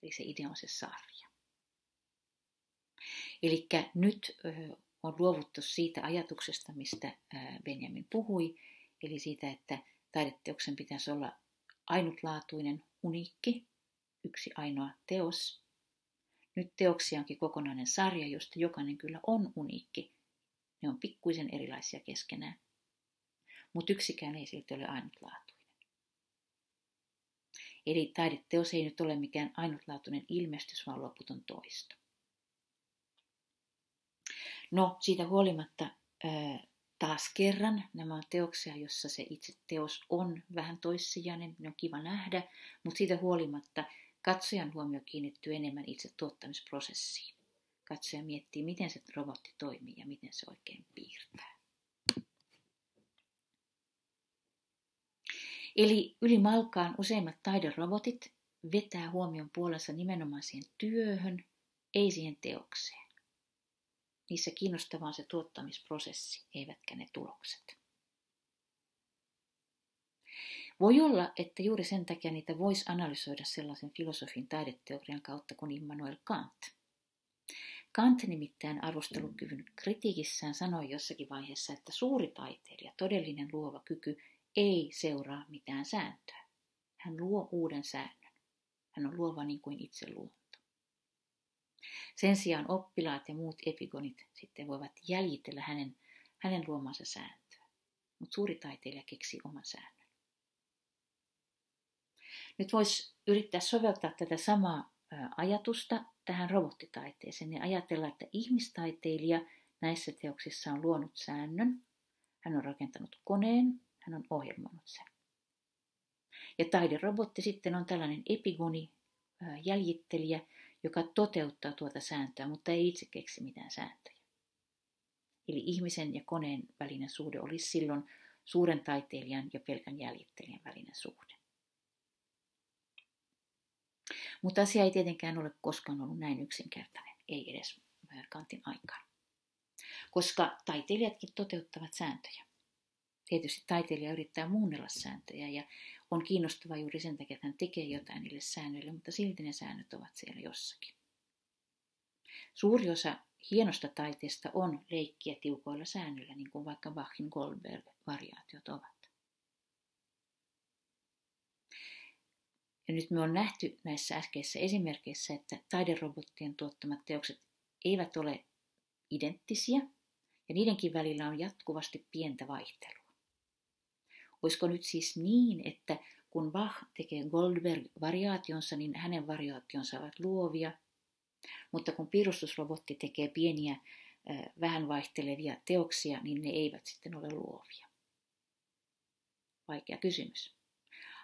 Eli se idea on se sarja. Eli nyt on luovuttu siitä ajatuksesta, mistä Benjamin puhui, eli siitä, että taideteoksen pitäisi olla ainutlaatuinen, uniikki, yksi ainoa teos. Nyt teoksia onkin kokonainen sarja, josta jokainen kyllä on uniikki. Ne on pikkuisen erilaisia keskenään, mutta yksikään ei silti ole ainutlaatuinen. Eli taideteos ei nyt ole mikään ainutlaatuinen ilmestys, vaan loputon toisto. No, siitä huolimatta taas kerran nämä on teoksia, jossa se itse teos on vähän toissijainen, ne on kiva nähdä, mutta siitä huolimatta katsojan huomio kiinnittyy enemmän itse tuottamisprosessiin. Katsoja miettii, miten se robotti toimii ja miten se oikein piirtää. Eli ylimalkaan useimmat taiderobotit vetää huomion puolensa nimenomaan siihen työhön, ei siihen teokseen. Niissä kiinnostavaa on se tuottamisprosessi, eivätkä ne tulokset. Voi olla, että juuri sen takia niitä voisi analysoida sellaisen filosofin taideteorian kautta kuin Immanuel Kant. Kant nimittäin arvostelukyvyn kritiikissään sanoi jossakin vaiheessa, että suuri taiteilija, todellinen luova kyky, ei seuraa mitään sääntöä. Hän luo uuden säännön. Hän on luova niin kuin itse luo. Sen sijaan oppilaat ja muut epigonit sitten voivat jäljitellä hänen luomansa sääntöä. Mutta suuri taiteilija keksii oman säännön. Nyt voisi yrittää soveltaa tätä samaa ajatusta tähän robottitaiteeseen ja ajatella, että ihmistaiteilija näissä teoksissa on luonut säännön, hän on rakentanut koneen, hän on ohjelmoinut sen. Ja taiderobotti sitten on tällainen epigoni, jäljittelijä, joka toteuttaa tuota sääntöä, mutta ei itse keksi mitään sääntöjä. Eli ihmisen ja koneen välinen suhde olisi silloin suuren taiteilijan ja pelkän jäljittelijän välinen suhde. Mutta asia ei tietenkään ole koskaan ollut näin yksinkertainen, ei edes Kantin aikaan. Koska taiteilijatkin toteuttavat sääntöjä. Tietysti taiteilija yrittää muunnella sääntöjä ja on kiinnostavaa juuri sen takia, että hän tekee jotain niille säännöille, mutta silti ne säännöt ovat siellä jossakin. Suuri osa hienosta taiteesta on leikkiä tiukoilla säännöillä, niin kuin vaikka Bachin Goldberg-variaatiot ovat. Ja nyt me on nähty näissä äskeisissä esimerkkeissä, että taiderobottien tuottamat teokset eivät ole identtisiä ja niidenkin välillä on jatkuvasti pientä vaihtelua. Olisiko nyt siis niin, että kun Bach tekee Goldberg-variaationsa, niin hänen variaationsa ovat luovia, mutta kun piirustusrobotti tekee pieniä, vähän vaihtelevia teoksia, niin ne eivät sitten ole luovia? Vaikea kysymys.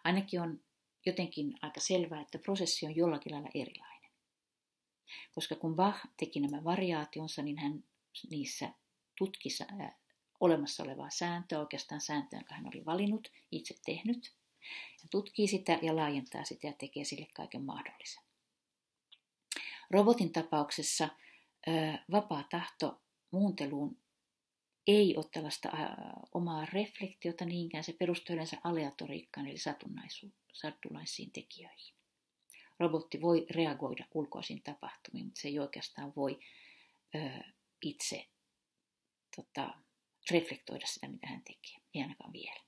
Ainakin on jotenkin aika selvää, että prosessi on jollakin lailla erilainen. Koska kun Bach teki nämä variaationsa, niin hän niissä tutki olemassa olevaa sääntöä, oikeastaan sääntöä, jonka hän oli valinnut, itse tehnyt, ja tutkii sitä ja laajentaa sitä ja tekee sille kaiken mahdollisen. Robotin tapauksessa vapaa tahto muunteluun ei ole tällaista omaa reflektiota niinkään, se perustuu yleensä aleatoriikkaan eli satunnaisiin tekijöihin. Robotti voi reagoida ulkoisiin tapahtumiin, mutta se ei oikeastaan voi itse reflektoida sitä, mitä hän tekee, ei ainakaan vielä.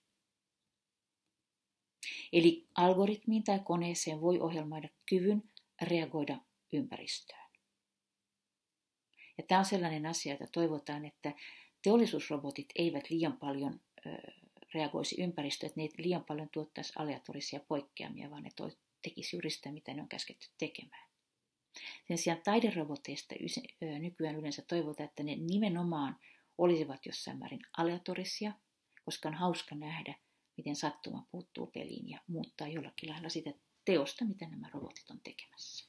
Eli algoritmiin tai koneeseen voi ohjelmoida kyvyn reagoida ympäristöön. Ja tämä on sellainen asia, että toivotaan, että teollisuusrobotit eivät liian paljon reagoisi ympäristöön, että ne liian paljon tuottaisi aleatorisia poikkeamia, vaan ne tekisi juuri sitä, mitä ne on käsketty tekemään. Sen sijaan taideroboteista nykyään yleensä toivotaan, että ne nimenomaan olisivat jossain määrin aleatorisia, koska on hauska nähdä, miten sattuma puuttuu peliin ja muuttaa jollakin lailla sitä teosta, mitä nämä robotit on tekemässä.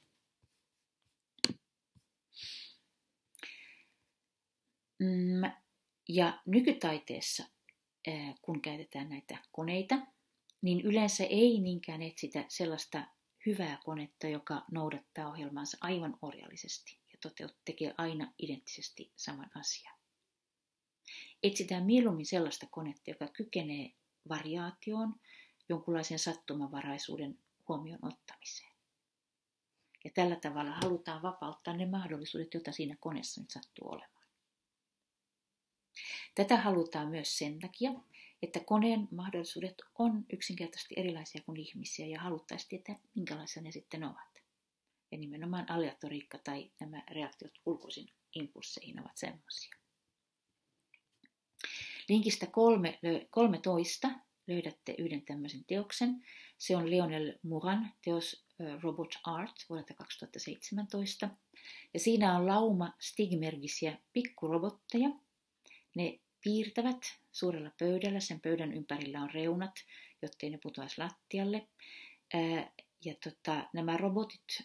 Ja nykytaiteessa, kun käytetään näitä koneita, niin yleensä ei niinkään etsitä sellaista hyvää konetta, joka noudattaa ohjelmaansa aivan orjallisesti ja tekee aina identtisesti saman asian. Etsitään mieluummin sellaista konetta, joka kykenee variaatioon, jonkunlaisen sattumavaraisuuden huomioon ottamiseen. Ja tällä tavalla halutaan vapauttaa ne mahdollisuudet, joita siinä koneessa nyt sattuu olemaan. Tätä halutaan myös sen takia, että koneen mahdollisuudet on yksinkertaisesti erilaisia kuin ihmisiä ja haluttaisiin tietää, minkälaisia ne sitten ovat. Ja nimenomaan aleatoriikka tai nämä reaktiot ulkoisiin impulsseihin ovat semmoisia. Linkistä 13 löydätte yhden tämmöisen teoksen. Se on Lionel Muran teos Robot Art vuodelta 2017. Ja siinä on lauma stigmergisiä pikkurobotteja. Ne piirtävät suurella pöydällä. Sen pöydän ympärillä on reunat, jottei ne putoaisi lattialle. Ja nämä robotit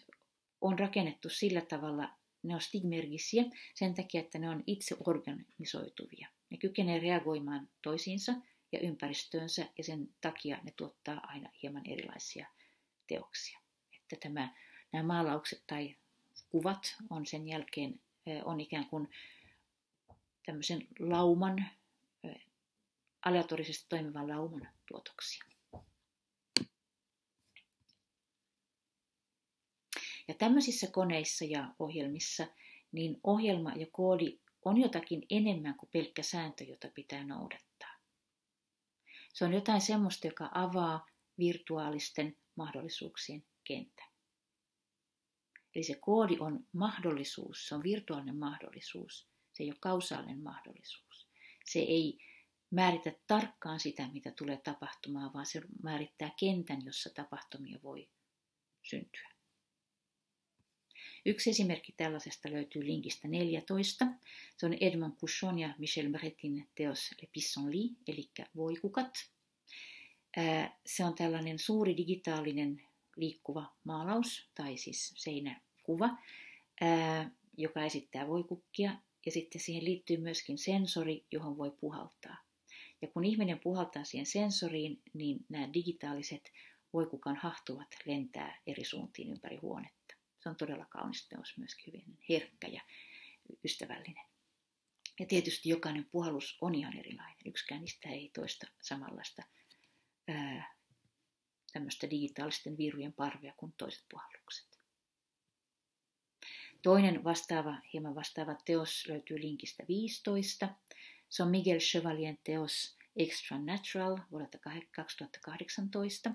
on rakennettu sillä tavalla, ne on stigmergisiä sen takia, että ne on itse organisoituvia. Ne kykenevät reagoimaan toisiinsa ja ympäristöönsä ja sen takia ne tuottaa aina hieman erilaisia teoksia. Että nämä maalaukset tai kuvat on sen jälkeen on ikään kuin tämmöisen lauman, aleatorisesti toimivan lauman tuotoksia. Ja tämmöisissä koneissa ja ohjelmissa niin ohjelma ja koodi on jotakin enemmän kuin pelkkä sääntö, jota pitää noudattaa. Se on jotain semmoista, joka avaa virtuaalisten mahdollisuuksien kentän. Eli se koodi on mahdollisuus, se on virtuaalinen mahdollisuus, se ei ole kausaalinen mahdollisuus. Se ei määritä tarkkaan sitä, mitä tulee tapahtumaan, vaan se määrittää kentän, jossa tapahtumia voi syntyä. Yksi esimerkki tällaisesta löytyy linkistä 14. Se on Edmond Couchon ja Michel Bretin teos Les Pissenlits, eli voikukat. Se on tällainen suuri digitaalinen liikkuva maalaus, tai siis seinäkuva, joka esittää voikukkia. Ja sitten siihen liittyy myöskin sensori, johon voi puhaltaa. Ja kun ihminen puhaltaa siihen sensoriin, niin nämä digitaaliset voikukan hahtuvat lentää eri suuntiin ympäri huonetta. Se on todella kaunis teos, myöskin hyvin herkkä ja ystävällinen. Ja tietysti jokainen puhallus on ihan erilainen. Yksikään niistä ei toista samanlaista tämmöistä digitaalisten viirujen parvea kuin toiset puhallukset. Toinen hieman vastaava teos löytyy linkistä 15. Se on Miguel Chevalien teos Extra Natural vuodelta 2018.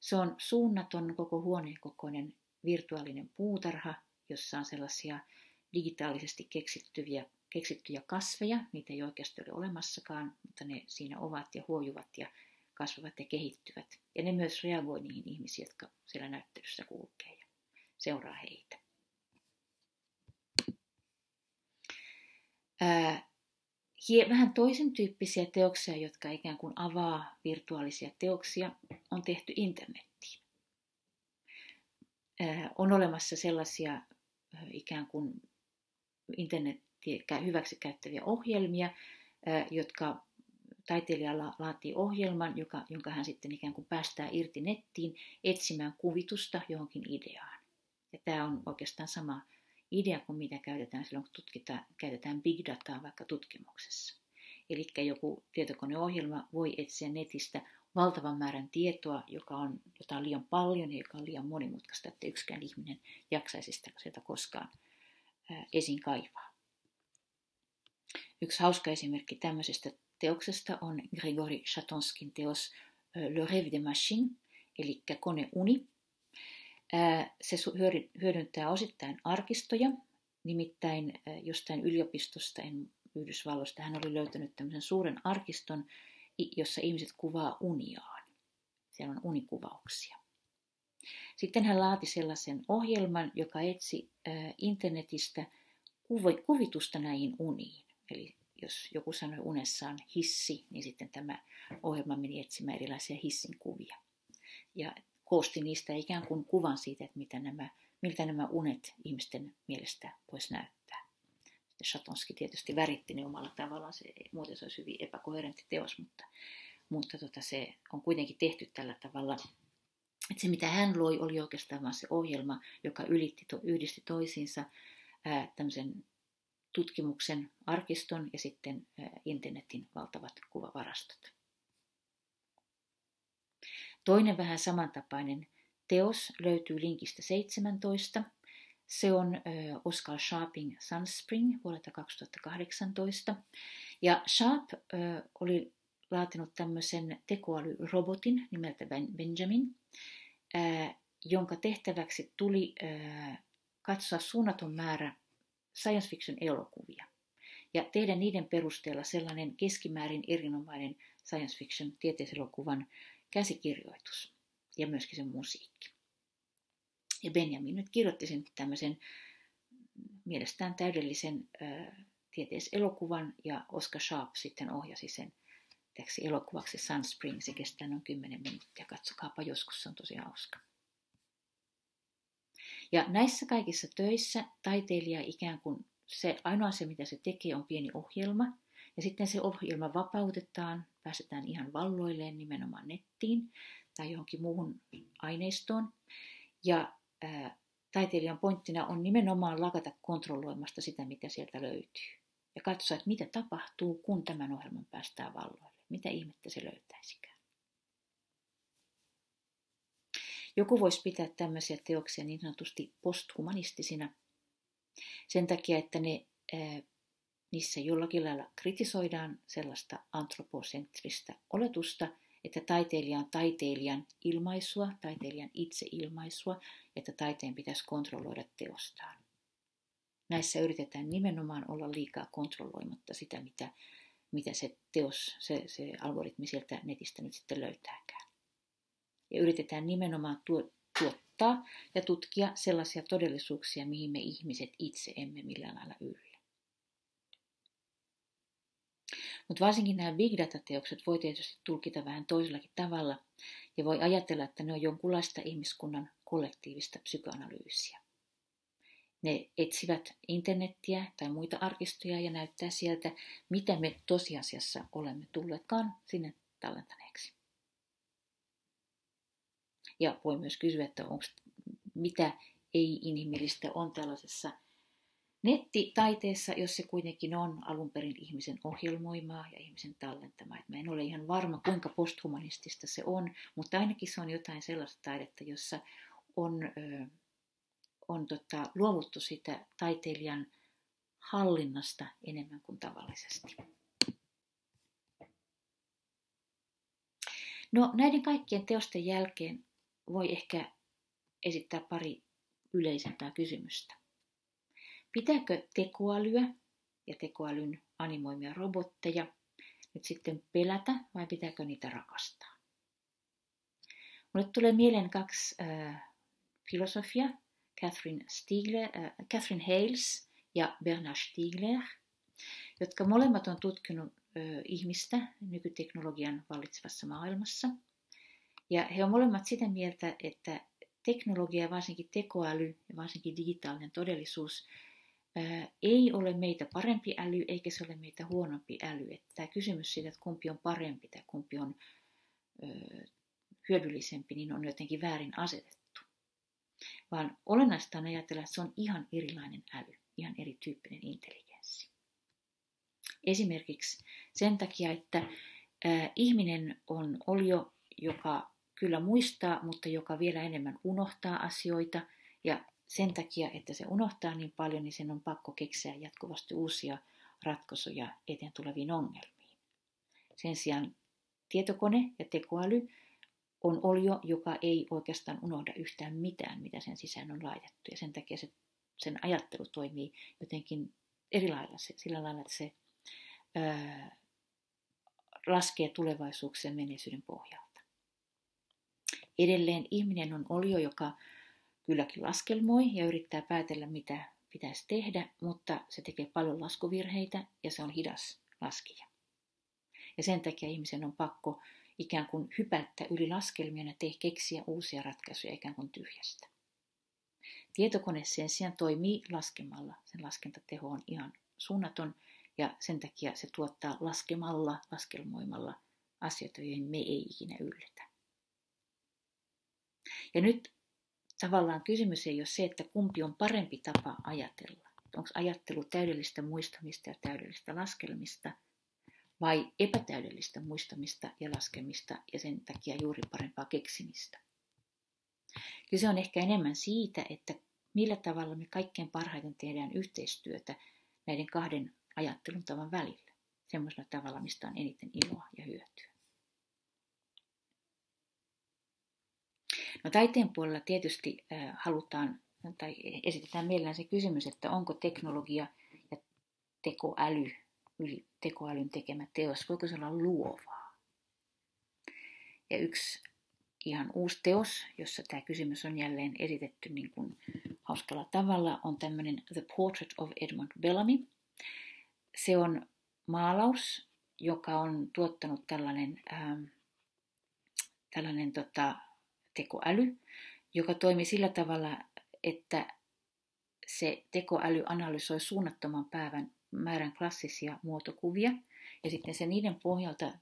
Se on suunnaton koko huoneen kokoinen virtuaalinen puutarha, jossa on sellaisia digitaalisesti keksittyjä kasveja. Niitä ei oikeasti ole olemassakaan, mutta ne siinä ovat ja huojuvat ja kasvavat ja kehittyvät. Ja ne myös reagoi niihin ihmisiin, jotka siellä näyttelyssä kulkee ja seuraa heitä. Vähän toisen tyyppisiä teoksia, jotka ikään kuin avaa virtuaalisia teoksia, on tehty internettiin. On olemassa sellaisia ikään kuin internetiä hyväksi käyttäviä ohjelmia, jotka taiteilijalla laatii ohjelman, jonka hän sitten ikään kuin päästää irti nettiin etsimään kuvitusta johonkin ideaan. Ja tämä on oikeastaan sama idea kuin mitä käytetään silloin, kun käytetään big dataa vaikka tutkimuksessa. Eli joku tietokoneohjelma voi etsiä netistä valtavan määrän tietoa, jota on liian paljon ja joka on liian monimutkaista, että yksikään ihminen jaksaisi sitä koskaan esiin kaivaa. Yksi hauska esimerkki tämmöisestä teoksesta on Grigori Chatonskin teos Le Rêve des Machines, eli koneuni. Se hyödyntää osittain arkistoja, nimittäin jostain yliopistosta Yhdysvalloista hän oli löytänyt tämmöisen suuren arkiston, jossa ihmiset kuvaa uniaan. Siellä on unikuvauksia. Sitten hän laati sellaisen ohjelman, joka etsi internetistä kuvitusta näihin uniin. Eli jos joku sanoi unessaan hissi, niin sitten tämä ohjelma meni etsimään erilaisia hissin kuvia. Ja koosti niistä ikään kuin kuvan siitä, että miltä nämä unet ihmisten mielestä voisi näyttää. Chatonski tietysti väritti ne omalla tavallaan, muuten se olisi hyvin epäkoherentti teos, mutta se on kuitenkin tehty tällä tavalla, että se mitä hän loi oli oikeastaan vain se ohjelma, joka yhdisti toisiinsa tämmöisen tutkimuksen arkiston ja sitten internetin valtavat kuvavarastot. Toinen vähän samantapainen teos löytyy linkistä 17. Se on Oscar Sharpin Sunspring vuodelta 2018. Ja Sharp oli laatinut tämmöisen tekoälyrobotin nimeltä Benjamin, jonka tehtäväksi tuli katsoa suunnaton määrä science fiction elokuvia ja tehdä niiden perusteella sellainen keskimäärin erinomainen science fiction tieteiselokuvan käsikirjoitus ja myöskin sen musiikki. Ja Benjamin nyt kirjoitti sen tämmöisen mielestään täydellisen tieteiselokuvan ja Oscar Sharp sitten ohjasi sen täksi elokuvaksi Sunspring. Se kestää noin 10 minuuttia. Katsokaapa joskus, se on tosi hauska. Ja näissä kaikissa töissä taiteilija ikään kuin se ainoa se, mitä se tekee, on pieni ohjelma. Ja sitten se ohjelma vapautetaan, päästetään ihan valloilleen nimenomaan nettiin tai johonkin muuhun aineistoon. Ja taiteilijan pointtina on nimenomaan lakata kontrolloimasta sitä, mitä sieltä löytyy. Ja katsoa, että mitä tapahtuu, kun tämän ohjelman päästään valloille. Mitä ihmettä se löytäisikään. Joku voisi pitää tämmöisiä teoksia niin sanotusti posthumanistisina. Sen takia, että niissä jollakin lailla kritisoidaan sellaista antroposentrista oletusta, että taiteilija on taiteilijan ilmaisua, taiteilijan itseilmaisua, että taiteen pitäisi kontrolloida teostaan. Näissä yritetään nimenomaan olla liikaa kontrolloimatta sitä, mitä se teos, se algoritmi sieltä netistä nyt sitten löytääkään. Ja yritetään nimenomaan tuottaa ja tutkia sellaisia todellisuuksia, mihin me ihmiset itse emme millään lailla yllä. Mutta varsinkin nämä big data-teokset voi tietysti tulkita vähän toisellakin tavalla ja voi ajatella, että ne on jonkunlaista ihmiskunnan kollektiivista psykoanalyysiä. Ne etsivät internettiä tai muita arkistoja ja näyttää sieltä, mitä me tosiasiassa olemme tulleetkaan sinne tallentaneeksi. Ja voi myös kysyä, että mitä ei-inhimillistä on tällaisessa nettitaiteessa, jos se kuitenkin on alun perin ihmisen ohjelmoimaa ja ihmisen tallentamaa. Mä en ole ihan varma, kuinka posthumanistista se on, mutta ainakin se on jotain sellaista taidetta, jossa on luovuttu sitä taiteilijan hallinnasta enemmän kuin tavallisesti. No, näiden kaikkien teosten jälkeen voi ehkä esittää pari yleisempää kysymystä. Pitääkö tekoälyä ja tekoälyn animoimia robotteja nyt sitten pelätä vai pitääkö niitä rakastaa? Mulle tulee mieleen kaksi filosofia. Catherine Hales ja Bernard Stiegler, jotka molemmat on tutkinut ihmistä nykyteknologian vallitsevassa maailmassa. Ja he ovat molemmat sitä mieltä, että teknologia, varsinkin tekoäly ja varsinkin digitaalinen todellisuus ei ole meitä parempi äly eikä se ole meitä huonompi äly. Että tämä kysymys siitä, että kumpi on parempi tai kumpi on hyödyllisempi, niin on jotenkin väärin asetettu. Vaan olennaista on ajatella, että se on ihan erilainen äly, ihan erityyppinen intelligenssi. Esimerkiksi sen takia, että ihminen on olio, joka kyllä muistaa, mutta joka vielä enemmän unohtaa asioita. Ja sen takia, että se unohtaa niin paljon, niin sen on pakko keksiä jatkuvasti uusia ratkaisuja eteen tuleviin ongelmiin. Sen sijaan tietokone ja tekoäly on olio, joka ei oikeastaan unohda yhtään mitään, mitä sen sisään on laitettu. Ja sen takia sen ajattelu toimii jotenkin eri lailla. Sillä lailla, että se laskee tulevaisuuksien menneisyyden pohjalta. Edelleen ihminen on olio, joka kylläkin laskelmoi ja yrittää päätellä, mitä pitäisi tehdä, mutta se tekee paljon laskuvirheitä ja se on hidas laskija. Ja sen takia ihmisen on pakko ikään kuin hypättä yli laskelmien ja keksiä uusia ratkaisuja ikään kuin tyhjästä. Tietokone sen sijaan toimii laskemalla. Sen laskentateho on ihan suunnaton ja sen takia se tuottaa laskemalla, laskelmoimalla asioita, joihin me ei ikinä yllätä. Ja nyt tavallaan kysymys ei ole se, että kumpi on parempi tapa ajatella. Onko ajattelu täydellistä muistamista ja täydellistä laskelmista vai epätäydellistä muistamista ja laskemista ja sen takia juuri parempaa keksimistä. Kyse on ehkä enemmän siitä, että millä tavalla me kaikkein parhaiten tehdään yhteistyötä näiden kahden ajattelun tavan välillä, semmoisella tavalla, mistä on eniten iloa ja hyötyä. No, taiteen puolella tietysti halutaan tai esitetään mielellään se kysymys, että onko teknologia ja tekoäly, tekoälyn tekemä teos, voiko se olla luovaa? Ja yksi ihan uusi teos, jossa tämä kysymys on jälleen esitetty niin kuin hauskalla tavalla, on tämmöinen The Portrait of Edmund Bellamy. Se on maalaus, joka on tuottanut tällainen tekoäly, joka toimi sillä tavalla, että se tekoäly analysoi suunnattoman määrän klassisia muotokuvia ja sitten se niiden pohjalta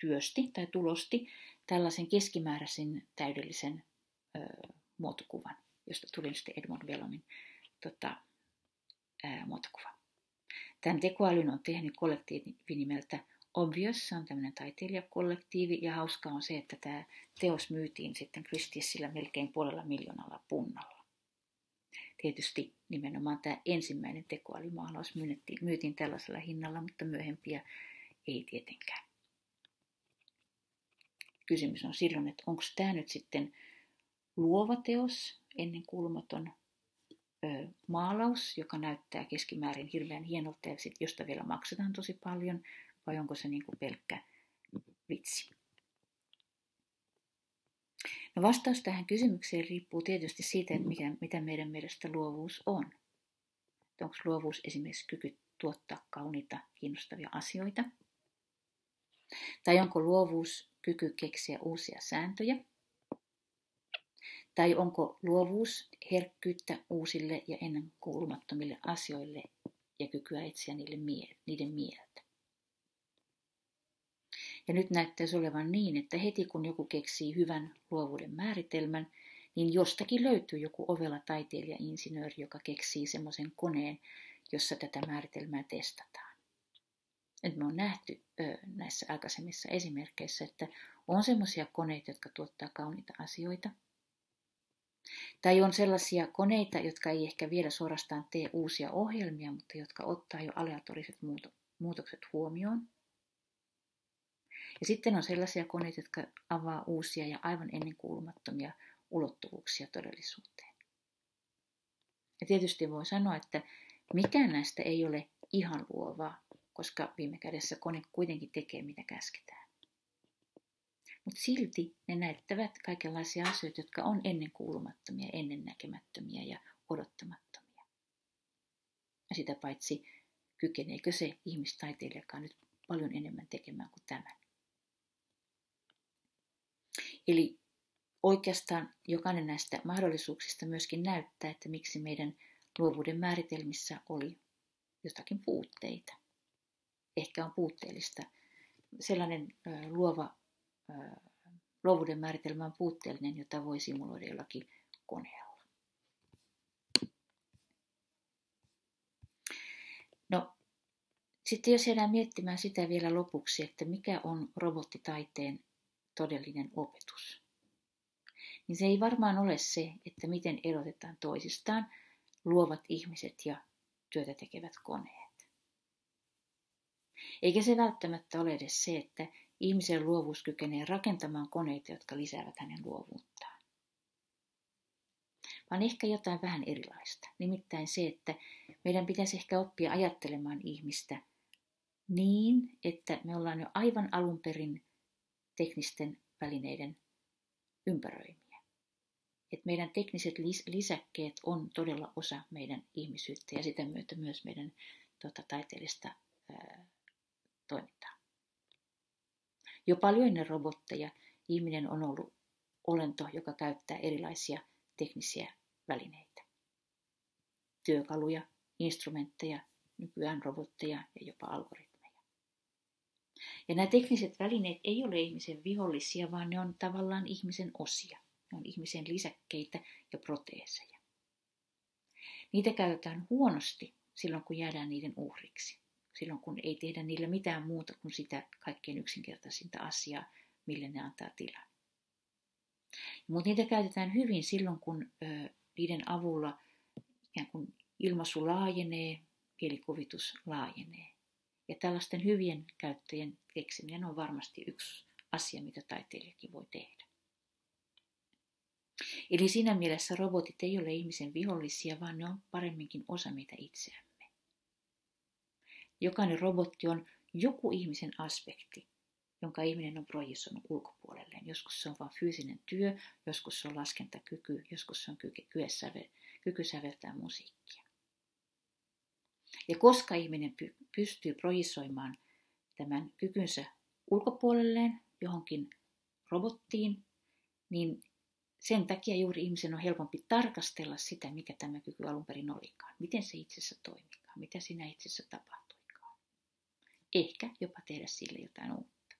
työsti tai tulosti tällaisen keskimääräisen täydellisen muotokuvan, josta tuli sitten Edmund Bellamyn muotokuva. Tämän tekoälyn on tehnyt kollektiivi nimeltä Obvious, se on tämmöinen taiteilijakollektiivi, ja hauskaa on se, että tämä teos myytiin sitten Christiesillä melkein 250 000 punnalla. Tietysti nimenomaan tämä ensimmäinen tekoälymaalaus myytiin tällaisella hinnalla, mutta myöhempiä ei tietenkään. Kysymys on silloin, että onko tämä nyt sitten luova teos, ennenkuulumaton maalaus, joka näyttää keskimäärin hirveän hienolta ja sit, josta vielä maksetaan tosi paljon, vai onko se niin kuin pelkkä vitsi? No, vastaus tähän kysymykseen riippuu tietysti siitä, että mitä meidän mielestä luovuus on. Että onko luovuus esimerkiksi kyky tuottaa kauniita, kiinnostavia asioita? Tai onko luovuus kyky keksiä uusia sääntöjä? Tai onko luovuus herkkyyttä uusille ja ennenkuulumattomille asioille ja kykyä etsiä niiden mieltä? Ja nyt näyttäisi olevan niin, että heti kun joku keksii hyvän luovuuden määritelmän, niin jostakin löytyy joku ovela taiteilija-insinööri, joka keksii semmoisen koneen, jossa tätä määritelmää testataan. Nyt me on nähty näissä aikaisemmissa esimerkkeissä, että on semmoisia koneita, jotka tuottaa kauniita asioita. Tai on sellaisia koneita, jotka ei ehkä vielä suorastaan tee uusia ohjelmia, mutta jotka ottaa jo aleatoriset muutokset huomioon. Ja sitten on sellaisia koneita, jotka avaa uusia ja aivan ennenkuulumattomia ulottuvuuksia todellisuuteen. Ja tietysti voi sanoa, että mikään näistä ei ole ihan luovaa, koska viime kädessä kone kuitenkin tekee mitä käsketään. Mutta silti ne näyttävät kaikenlaisia asioita, jotka on ennenkuulumattomia, ennennäkemättömiä ja odottamattomia. Ja sitä paitsi, kykeneekö se ihmistaiteilijakaan nyt paljon enemmän tekemään kuin tämän. Eli oikeastaan jokainen näistä mahdollisuuksista myöskin näyttää, että miksi meidän luovuuden määritelmissä oli jotakin puutteita. Ehkä on puutteellista. Sellainen luovuuden määritelmä on puutteellinen, jota voi simuloida jollakin koneella. No, sitten jos jäädään miettimään sitä vielä lopuksi, että mikä on robottitaiteen todellinen opetus, niin se ei varmaan ole se, että miten erotetaan toisistaan luovat ihmiset ja työtä tekevät koneet. Eikä se välttämättä ole edes se, että ihmisen luovuus kykenee rakentamaan koneita, jotka lisäävät hänen luovuuttaan. Vaan ehkä jotain vähän erilaista. Nimittäin se, että meidän pitäisi ehkä oppia ajattelemaan ihmistä niin, että me ollaan jo aivan alun perin teknisten välineiden ympäröimiä. Että meidän tekniset lisäkkeet on todella osa meidän ihmisyyttä ja sitä myötä myös meidän taiteellista toimintaa. Jo paljon ennen robotteja ihminen on ollut olento, joka käyttää erilaisia teknisiä välineitä. Työkaluja, instrumentteja, nykyään robotteja ja jopa algoritmeja. Ja nämä tekniset välineet ei ole ihmisen vihollisia, vaan ne on tavallaan ihmisen osia. Ne on ihmisen lisäkkeitä ja proteeseja. Niitä käytetään huonosti silloin, kun jäädään niiden uhriksi. silloin kun ei tehdä niillä mitään muuta kuin sitä kaikkein yksinkertaisinta asiaa, mille ne antaa tilaa. Mutta niitä käytetään hyvin silloin, kun niiden avulla ikään kuin ilmaisu laajenee, kielikuvitus laajenee. Ja tällaisten hyvien käyttäjien keksiminen on varmasti yksi asia, mitä taiteilijakin voi tehdä. Eli siinä mielessä robotit ei ole ihmisen vihollisia, vaan ne on paremminkin osa meitä itseämme. Jokainen robotti on joku ihmisen aspekti, jonka ihminen on projisoinut ulkopuolelleen. Joskus se on vain fyysinen työ, joskus se on laskentakyky, joskus se on kyky säveltää musiikkia. Ja koska ihminen pystyy projisoimaan tämän kykynsä ulkopuolelleen johonkin robottiin, niin sen takia juuri ihmisen on helpompi tarkastella sitä, mikä tämä kyky alun perin olikaan. Miten se itsessä toimikaan, mitä siinä itsessä tapahtuikaan. Ehkä jopa tehdä sille jotain uutta.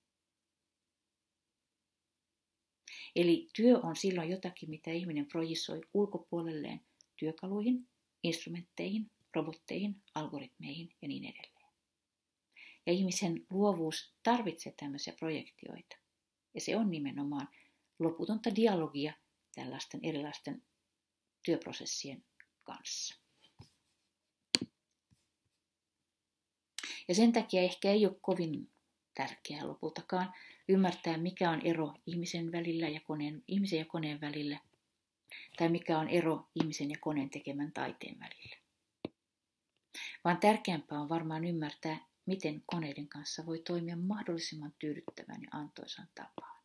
Eli työ on silloin jotakin, mitä ihminen projisoi ulkopuolelleen työkaluihin, instrumentteihin, robotteihin, algoritmeihin ja niin edelleen. Ja ihmisen luovuus tarvitsee tämmöisiä projektioita. Ja se on nimenomaan loputonta dialogia tällaisten erilaisten työprosessien kanssa. Ja sen takia ehkä ei ole kovin tärkeää lopultakaan ymmärtää, mikä on ero ihmisen ja koneen välillä, tai mikä on ero ihmisen ja koneen tekemän taiteen välillä. Vaan tärkeämpää on varmaan ymmärtää, miten koneiden kanssa voi toimia mahdollisimman tyydyttävän ja antoisan tapaan.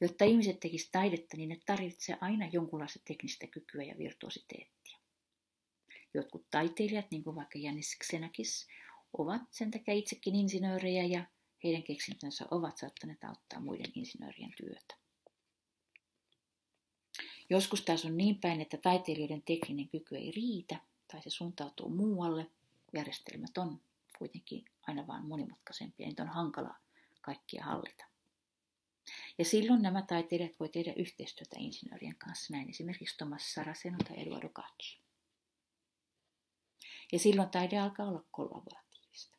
Jotta ihmiset tekisivät taidetta, niin ne tarvitsee aina jonkunlaista teknistä kykyä ja virtuositeettia. Jotkut taiteilijat, niin kuin vaikka Janis Xenakis, ovat sen takia itsekin insinöörejä ja heidän keksintönsä ovat saattaneet auttaa muiden insinöörien työtä. Joskus taas on niin päin, että taiteilijoiden tekninen kyky ei riitä tai se suuntautuu muualle. Järjestelmät on kuitenkin aina vaan monimutkaisempia ja niitä on hankalaa kaikkia hallita. Ja silloin nämä taiteilijat voi tehdä yhteistyötä insinöörien kanssa, näin esimerkiksi Thomas Saraceno tai Eduardo Gacci. Ja silloin taide alkaa olla kollaboratiivista.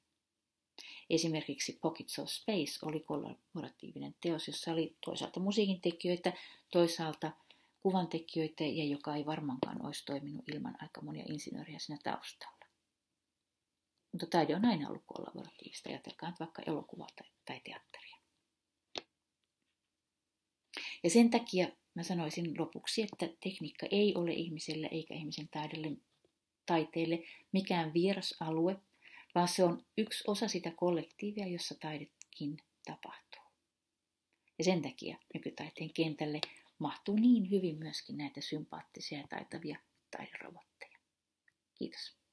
Esimerkiksi Pockets of Space oli kollaboratiivinen teos, jossa oli toisaalta musiikintekijöitä, toisaalta kuvantekijöitä ja joka ei varmaankaan olisi toiminut ilman aika monia insinöörejä siinä taustalla. Mutta taide on aina ollut kollaboratiivista, ajatelkaa nyt vaikka elokuvaa tai teatteria. Ja sen takia mä sanoisin lopuksi, että tekniikka ei ole ihmiselle eikä ihmisen taiteelle mikään vieras alue, vaan se on yksi osa sitä kollektiivia, jossa taidekin tapahtuu. Ja sen takia nykytaiteen kentälle mahtuu niin hyvin myöskin näitä sympaattisia ja taitavia taiderobotteja. Kiitos.